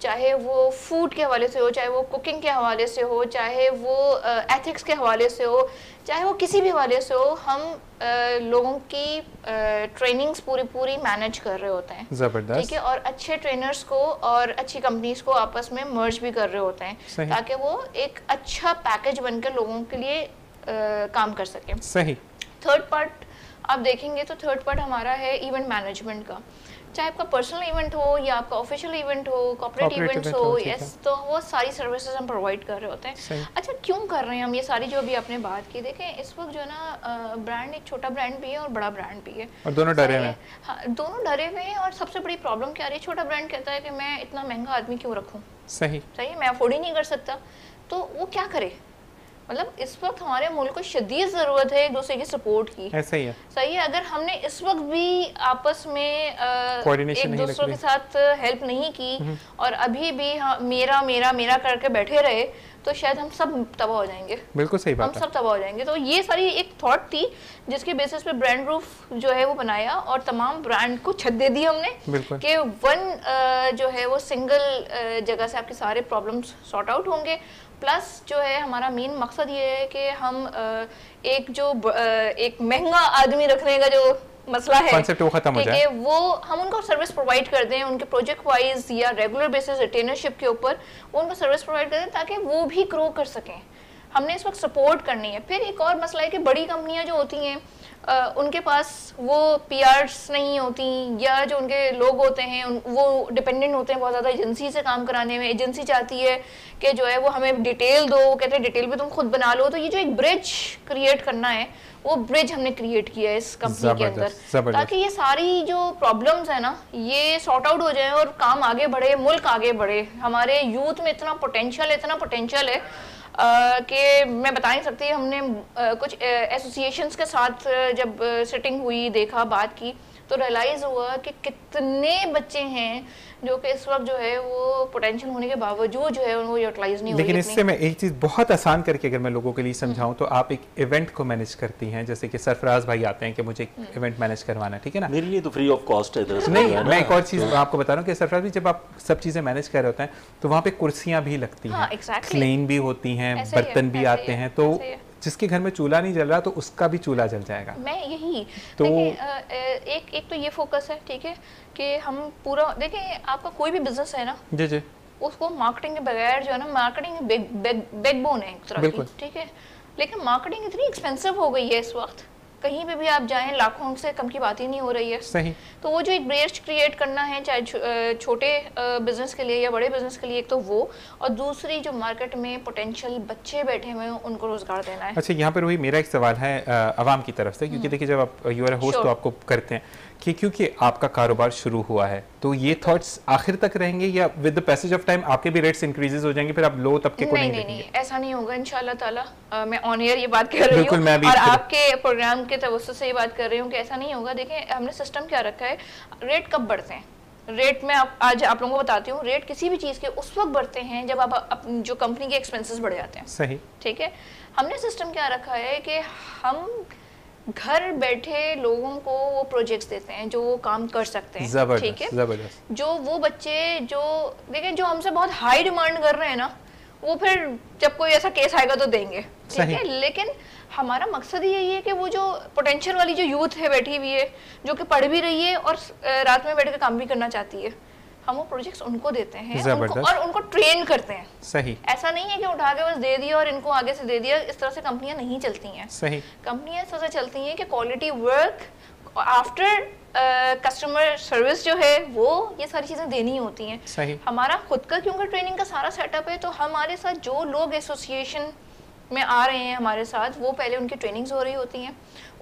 चाहे वो फूड के हवाले से हो, चाहे वो कुकिंग के हवाले से हो, चाहे वो एथिक्स के हवाले से हो, चाहे वो किसी भी हवाले से हो, हम आ, लोगों की ट्रेनिंग्स पूरी पूरी मैनेज कर रहे होते हैं। ज़बरदस्त, ठीक है। और अच्छे ट्रेनर्स को और अच्छी कंपनीज को आपस में मर्ज भी कर रहे होते हैं ताकि वो एक अच्छा पैकेज बनकर लोगों के लिए आ, काम कर सकें। सही। थर्ड पार्ट आप देखेंगे तो थर्ड पार्ट हमारा है इवेंट मैनेजमेंट का, चाहे आपका पर्सनल इवेंट हो या आपका ऑफिशियल इवेंट हो, कॉर्पोरेट इवेंट्स हो, यस, तो वो सारी सर्विसेज हम प्रोवाइड कर रहे होते हैं। अच्छा, क्यों कर रहे हैं हम ये सारी जो अभी आपने बात की? देखें इस वक्त जो है ना ब्रांड, एक छोटा ब्रांड भी है और बड़ा ब्रांड भी है, और दोनों डरे हुए हैं। हाँ, दोनों डरे हुए हैं। और सबसे बड़ी प्रॉब्लम क्या आ रही है, छोटा ब्रांड कहता है कि मैं इतना महंगा आदमी क्यों रखूँ, सही सही मैं अफोर्ड ही नहीं कर सकता, तो वो क्या करे। मतलब इस वक्त हमारे मुल्क को शदीद ज़रूरत है एक दूसरे की सपोर्ट की। ऐसा ही है, सही है। अगर हमने इस वक्त भी आपस में आ, एक दूसरों के साथ हेल्प नहीं की और अभी भी मेरा मेरा मेरा करके बैठे रहे तो शायद हम सब तबाह हो जाएंगे। बिल्कुल सही बात, हम सब तबाह हो जाएंगे। तो ये सारी एक थॉट थी जिसके बेसिस पे ब्रांड रूफ जो है वो बनाया और तमाम ब्रांड को छत दे दी हमने कि वन जो है वो सिंगल जगह से आपके सारे प्रॉब्लम्स सॉर्ट आउट होंगे। प्लस जो है हमारा मेन मकसद ये है कि हम एक जो एक महंगा आदमी रखने का जो मसला है कि वो हम उनको सर्विस प्रोवाइड कर दें, उनके प्रोजेक्ट वाइज या रेगुलर बेसिस रिटेनरशिप के ऊपर उनको सर्विस प्रोवाइड कर दें ताकि वो भी ग्रो कर सकें। हमने इस वक्त सपोर्ट करनी है। फिर एक और मसला है कि बड़ी कंपनियां जो होती हैं आ, उनके पास वो पीआर्स नहीं होती, या जो उनके लोग होते हैं उन, वो डिपेंडेंट होते हैं बहुत ज़्यादा एजेंसी से काम कराने में। एजेंसी चाहती है कि जो है वो हमें डिटेल दो, वो कहते हैं डिटेल भी तुम खुद बना लो। तो ये जो एक ब्रिज क्रिएट करना है, वो ब्रिज हमने क्रिएट किया है इस कंपनी के अंदर, ताकि ये सारी जो प्रॉब्लम्स है ना ये सॉर्ट आउट हो जाए और काम आगे बढ़े, मुल्क आगे बढ़े। हमारे यूथ में इतना पोटेंशियल इतना पोटेंशियल है कि मैं बता नहीं सकती। हमने आ, कुछ एसोसिएशंस के साथ जब सिटिंग हुई, देखा, बात की, तो रियलाइज़ हुआ कि कितने बच्चे हैं जो कि इस वक्त जो है वो पोटेंशियल होने के बावजूद जो है वो यूटिलाइज नहीं हो रही। लेकिन इससे मैं एक चीज़ बहुत आसान करके अगर मैं लोगों के लिए समझाऊं तो आप एक इवेंट को मैनेज करती हैं, जैसे कि सरफराज भाई आते हैं कि मुझे एक इवेंट मैनेज करवाना, ठीक है ना, मेरे लिए तो फ्री ऑफ कॉस्ट है। नहीं, मैं एक और चीज़ आपको बता रहा हूँ कि सरफराज भाई जब आप सब चीज़ें मैनेज कर रहे होते हैं तो वहाँ पर कुर्सियाँ भी लगती हैं, क्लीन भी होती हैं, बर्तन भी आते हैं, तो जिसके घर में चूल्हा नहीं जल रहा तो उसका भी चूल्हा जल जाएगा। मैं यही तो एक एक तो ये फोकस है, ठीक है, कि हम पूरा देखें। आपका कोई भी बिजनेस है ना जी जी, उसको मार्केटिंग के बगैर जो है ना, मार्केटिंग बैक, बैक, बैकबोन है एक तरह की, ठीक है। लेकिन मार्केटिंग इतनी एक्सपेंसिव हो गई है इस वक्त, कहीं पे भी आप जाएं लाखों से कम की बात ही नहीं हो रही है। सही। तो वो जो एक ब्रेच क्रिएट करना है, चाहे छोटे बिजनेस के लिए या बड़े बिजनेस के लिए, एक तो वो, और दूसरी जो मार्केट में पोटेंशियल बच्चे बैठे हुए हैं उनको रोजगार देना है। अच्छा, यहाँ पर वही मेरा एक सवाल है आवाम की तरफ से, क्योंकि देखिए जब आप यू आर होस्ट तो आपको करते हैं कि क्योंकि आपका कारोबार शुरू हुआ है तो ये थॉट्स आखिर तक रहेंगे या with the passage of time आपके भी रेट्स इंक्रीजेस हो जाएंगे, फिर आप लो तबके को नहीं देखेंगे? नहीं, नहीं, ऐसा नहीं होगा इंशाल्लाह ताला। आ, मैं ऑन एयर ये बात कर रही हूँ और आपके प्रोग्राम के तवज्जो से ये बात कर रही हूँ कि ऐसा नहीं होगा। देखें, हमने सिस्टम क्या रखा है, रेट कब बढ़ते हैं? रेट में आप, आज आप लोगों को बताती हूँ, रेट किसी भी चीज़ के उस वक्त बढ़ते हैं जब आप, आप जो कंपनी के एक्सपेंसेस बढ़ जाते हैं। सही, ठीक है। हमने सिस्टम क्या रखा है कि हम घर बैठे लोगों को वो प्रोजेक्ट्स देते हैं जो वो काम कर सकते हैं, ठीक है। जो वो बच्चे जो देखिए जो हमसे बहुत हाई डिमांड कर रहे हैं ना, वो फिर जब कोई ऐसा केस आएगा तो देंगे, ठीक है। लेकिन हमारा मकसद यही है कि वो जो पोटेंशियल वाली जो यूथ है बैठी हुई है, जो कि पढ़ भी रही है और रात में बैठ कर काम भी करना चाहती है, हम वो प्रोजेक्ट्स उनको देते हैं उनको, और उनको ट्रेन करते हैं। सही। ऐसा नहीं है कि उठा के बस दे दिया और इनको आगे से दे दिया, इस तरह से कंपनियां नहीं चलती हैं। सही। कंपनियां इस तरह से चलती हैं कि quality work, after customer service जो है वो, ये सारी चीज़ें देनी होती हैं। सही। हमारा खुद का क्योंकि ट्रेनिंग का सारा सेटअप है, तो हमारे साथ जो लोग एसोसिएशन में आ रहे हैं हमारे साथ, वो पहले उनकी ट्रेनिंग्स हो रही होती हैं,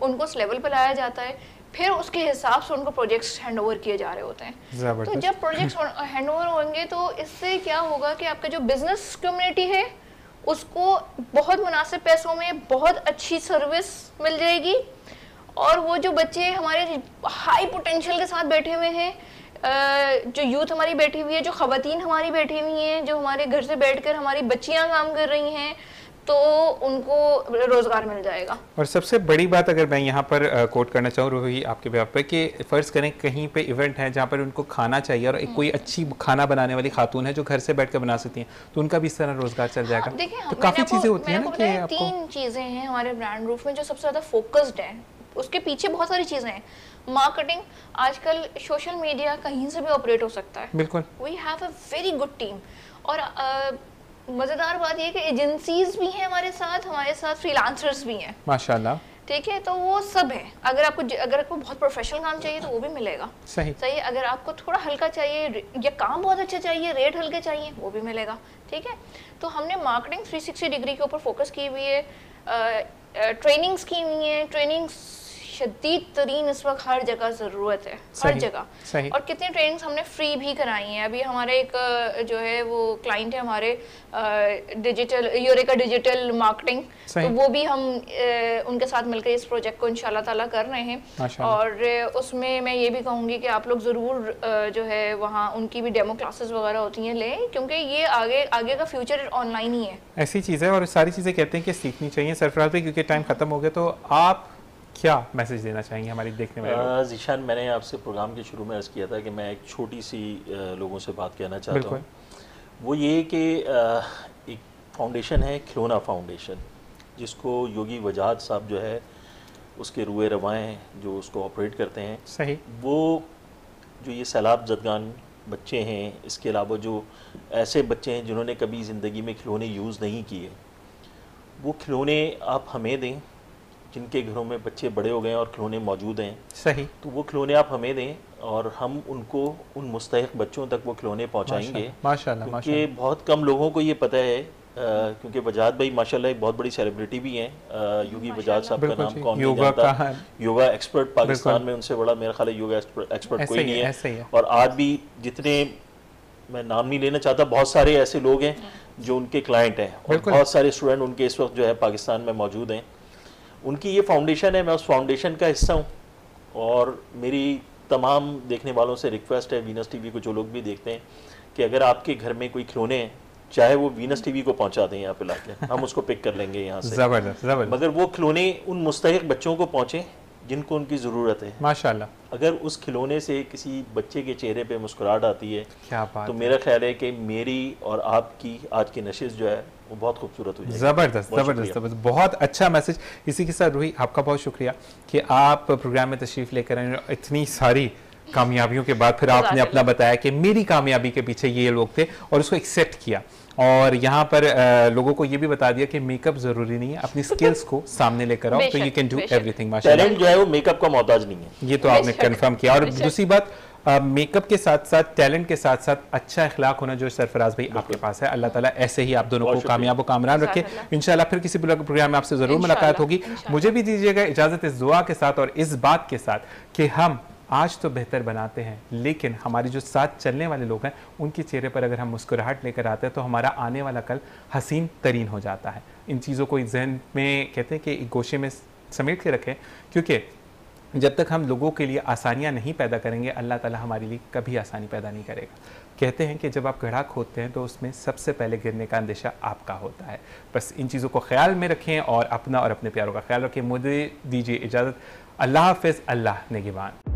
उनको उस लेवल पर लाया जाता है, फिर उसके हिसाब से उनको प्रोजेक्ट्स हैंडओवर किए जा रहे होते हैं। तो जब प्रोजेक्ट्स हैंडओवर होंगे तो इससे क्या होगा कि आपका जो बिजनेस कम्युनिटी है उसको बहुत मुनासिब पैसों में बहुत अच्छी सर्विस मिल जाएगी, और वो जो बच्चे हमारे हाई पोटेंशियल के साथ बैठे हुए हैं, जो यूथ हमारी बैठी हुई है, जो खवातीन हमारी बैठी हुई हैं, जो हमारे घर से बैठ कर हमारी बच्चियाँ काम कर रही हैं, तो उनको रोजगार मिल जाएगा। और सबसे बड़ी बात अगर मैं यहाँ पर कोट करना चाहूँ रूही आपके ब्याह पर, कि फ़र्ज़ करें कहीं पे इवेंट है जहाँ पर उनको खाना चाहिए और एक कोई अच्छी खाना बनाने वाली खातून है जो घर से बैठ कर बना सकती हैं, तो उनका भी इस तरह रोजगार चल जाएगा। हाँ, देखिए तो काफ़ी चीज़ें होती हैं ना कि आपको तीन चीज़ें हैं हमारे ब्रांड रूफ में जो सबसे ज़्यादा फोकस्ड है, उसके पीछे बहुत सारी चीज़ें हैं। मार्केटिंग, आजकल सोशल मीडिया कहीं से भी ऑपरेट हो सकता है। बिल्कुल। We have a very good team. और मज़ेदार बात यह है कि एजेंसीज भी हैं हमारे साथ, हमारे साथ फ्रीलांसर्स भी हैं माशाल्लाह, ठीक है। तो वो सब है। अगर आपको अगर आपको बहुत प्रोफेशनल काम चाहिए तो वो भी मिलेगा। सही सही। अगर आपको थोड़ा हल्का चाहिए या काम बहुत अच्छा चाहिए, रेट हल्के चाहिए, वो भी मिलेगा, ठीक है। तो हमने मार्केटिंग थ्री सिक्सटी डिग्री के ऊपर फोकस की हुई है, ट्रेनिंग्स की हुई हैं। ट्रेनिंग्स शदीद तरीन इस वक्त हर जगह ज़रूरत है, हर जगह। और कितने ट्रेनिंग्स हमने फ्री भी कराई हैं। अभी हमारे एक जो है वो क्लाइंट है हमारे डिजिटल यूरेका डिजिटल मार्केटिंग, तो वो भी हम उनके साथ मिलकर इस प्रोजेक्ट को इंशाल्लाह ताला कर रहे हैं। और उसमें मैं ये भी कहूँगी कि आप लोग ज़रूर जो है वहाँ उनकी भी डेमो क्लासेस वगैरह होती हैं लें, क्योंकि ये आगे आगे का फ्यूचर ऑनलाइन ही है। ऐसी चीज़ है और सारी चीज़ें कहते हैं कि सीखनी चाहिए। सरफराज, क्योंकि टाइम ख़त्म हो गया, तो आप क्या मैसेज देना चाहेंगे हमारी देखने वाले? जीशान, मैंने आपसे प्रोग्राम के शुरू में अर्ज़ किया था कि मैं एक छोटी सी लोगों से बात कहना चाहता हूँ। वो ये कि एक फाउंडेशन है, खिलौना फाउंडेशन, जिसको योगी वजाद साहब जो है उसके रुए रवाएँ जो उसको ऑपरेट करते हैं सही, वो जो ये सैलाब जदगान बच्चे हैं, इसके अलावा जो ऐसे बच्चे हैं जिन्होंने कभी ज़िंदगी में खिलौने यूज़ नहीं किए, वो खिलौने आप हमें दें। जिनके घरों में बच्चे बड़े हो गए हैं और खिलौने मौजूद हैं सही, तो वो खिलौने आप हमें दें और हम उनको उन मुस्तहिक बच्चों तक वो खिलौने पहुँचाएँगे। माशाल्लाह, क्योंकि बहुत कम लोगों को ये पता है, क्योंकि वजाद भाई माशाल्लाह एक बहुत बड़ी सेलिब्रिटी भी हैं। योगी वजाद साहब का नाम कौन नहीं जानता, योगा एक्सपर्ट पाकिस्तान में, उनसे बड़ा मेरा ख्याल है योगा एक्सपर्ट कोई नहीं है। और आज भी जितने, मैं नाम नहीं लेना चाहता, बहुत सारे ऐसे लोग हैं जो उनके क्लाइंट हैं और बहुत सारे स्टूडेंट उनके इस वक्त जो है पाकिस्तान में मौजूद हैं। उनकी ये फाउंडेशन है, मैं उस फाउंडेशन का हिस्सा हूँ। और मेरी तमाम देखने वालों से रिक्वेस्ट है, वीनस टीवी को जो लोग भी देखते हैं, कि अगर आपके घर में कोई खिलौने हैं, चाहे वो वीनस टीवी को पहुँचा दें, यहाँ पे लाके हम उसको पिक कर लेंगे यहाँ से, जबरदस्त जबरदस्त, मगर वो खिलौने उन मुस्तहिक बच्चों को पहुँचे जिनको उनकी ज़रूरत है। माशाल्लाह, अगर उस खिलौने से किसी बच्चे के चेहरे पे मुस्कुराहट आती है, क्या बात, तो मेरा ख्याल है कि मेरी और आपकी आज की नशिश जो है वो बहुत खूबसूरत हो जाएगी। ज़बरदस्त ज़बरदस्त ज़बरदस्त, बहुत अच्छा मैसेज। इसी के साथ रूही, आपका बहुत शुक्रिया कि आप प्रोग्राम में तशरीफ़ लेकर आए। इतनी सारी कामयाबियों के बाद फिर आपने अपना बताया कि मेरी कामयाबी के पीछे ये लोग थे और उसको एक्सेप्ट किया, और यहाँ पर आ, लोगों को ये भी बता दिया कि मेकअप जरूरी नहीं है, अपनी स्किल्स को सामने लेकर आओ तो यू कैन डू एवरीथिंग। माशाल्लाह, टैलेंट जो है वो मेकअप का मोहताज नहीं है, ये तो आपने कंफर्म किया। और दूसरी बात, मेकअप के साथ साथ टैलेंट के साथ साथ अच्छा अखलाक होना, जो सरफराज भाई आपके पास है। अल्लाह ताला ऐसे ही आप दोनों को कामयाब व कामरान रखे। इंशाल्लाह फिर किसी प्रोग्राम में आपसे ज़रूर मुलाकात होगी। मुझे भी दीजिएगा इजाज़त इस दुआ के साथ और इस बात के साथ कि हम आज तो बेहतर बनाते हैं, लेकिन हमारे जो साथ चलने वाले लोग हैं उनके चेहरे पर अगर हम मुस्कुराहट लेकर आते हैं तो हमारा आने वाला कल हसीन तरीन हो जाता है। इन चीज़ों को जहन में, कहते हैं कि एक गोशे में समेट के रखें, क्योंकि जब तक हम लोगों के लिए आसानियां नहीं पैदा करेंगे, अल्लाह ताला हमारे लिए कभी आसानी पैदा नहीं करेगा। कहते हैं कि जब आप गड्ढा खोदते हैं तो उसमें सबसे पहले गिरने का अंदेशा आपका होता है। बस इन चीज़ों को ख्याल में रखें और अपना और अपने प्यारों का ख्याल रखें। मुझे दीजिए इजाज़त, अल्लाह हाफ़िज़, अल्लाह निगहबान।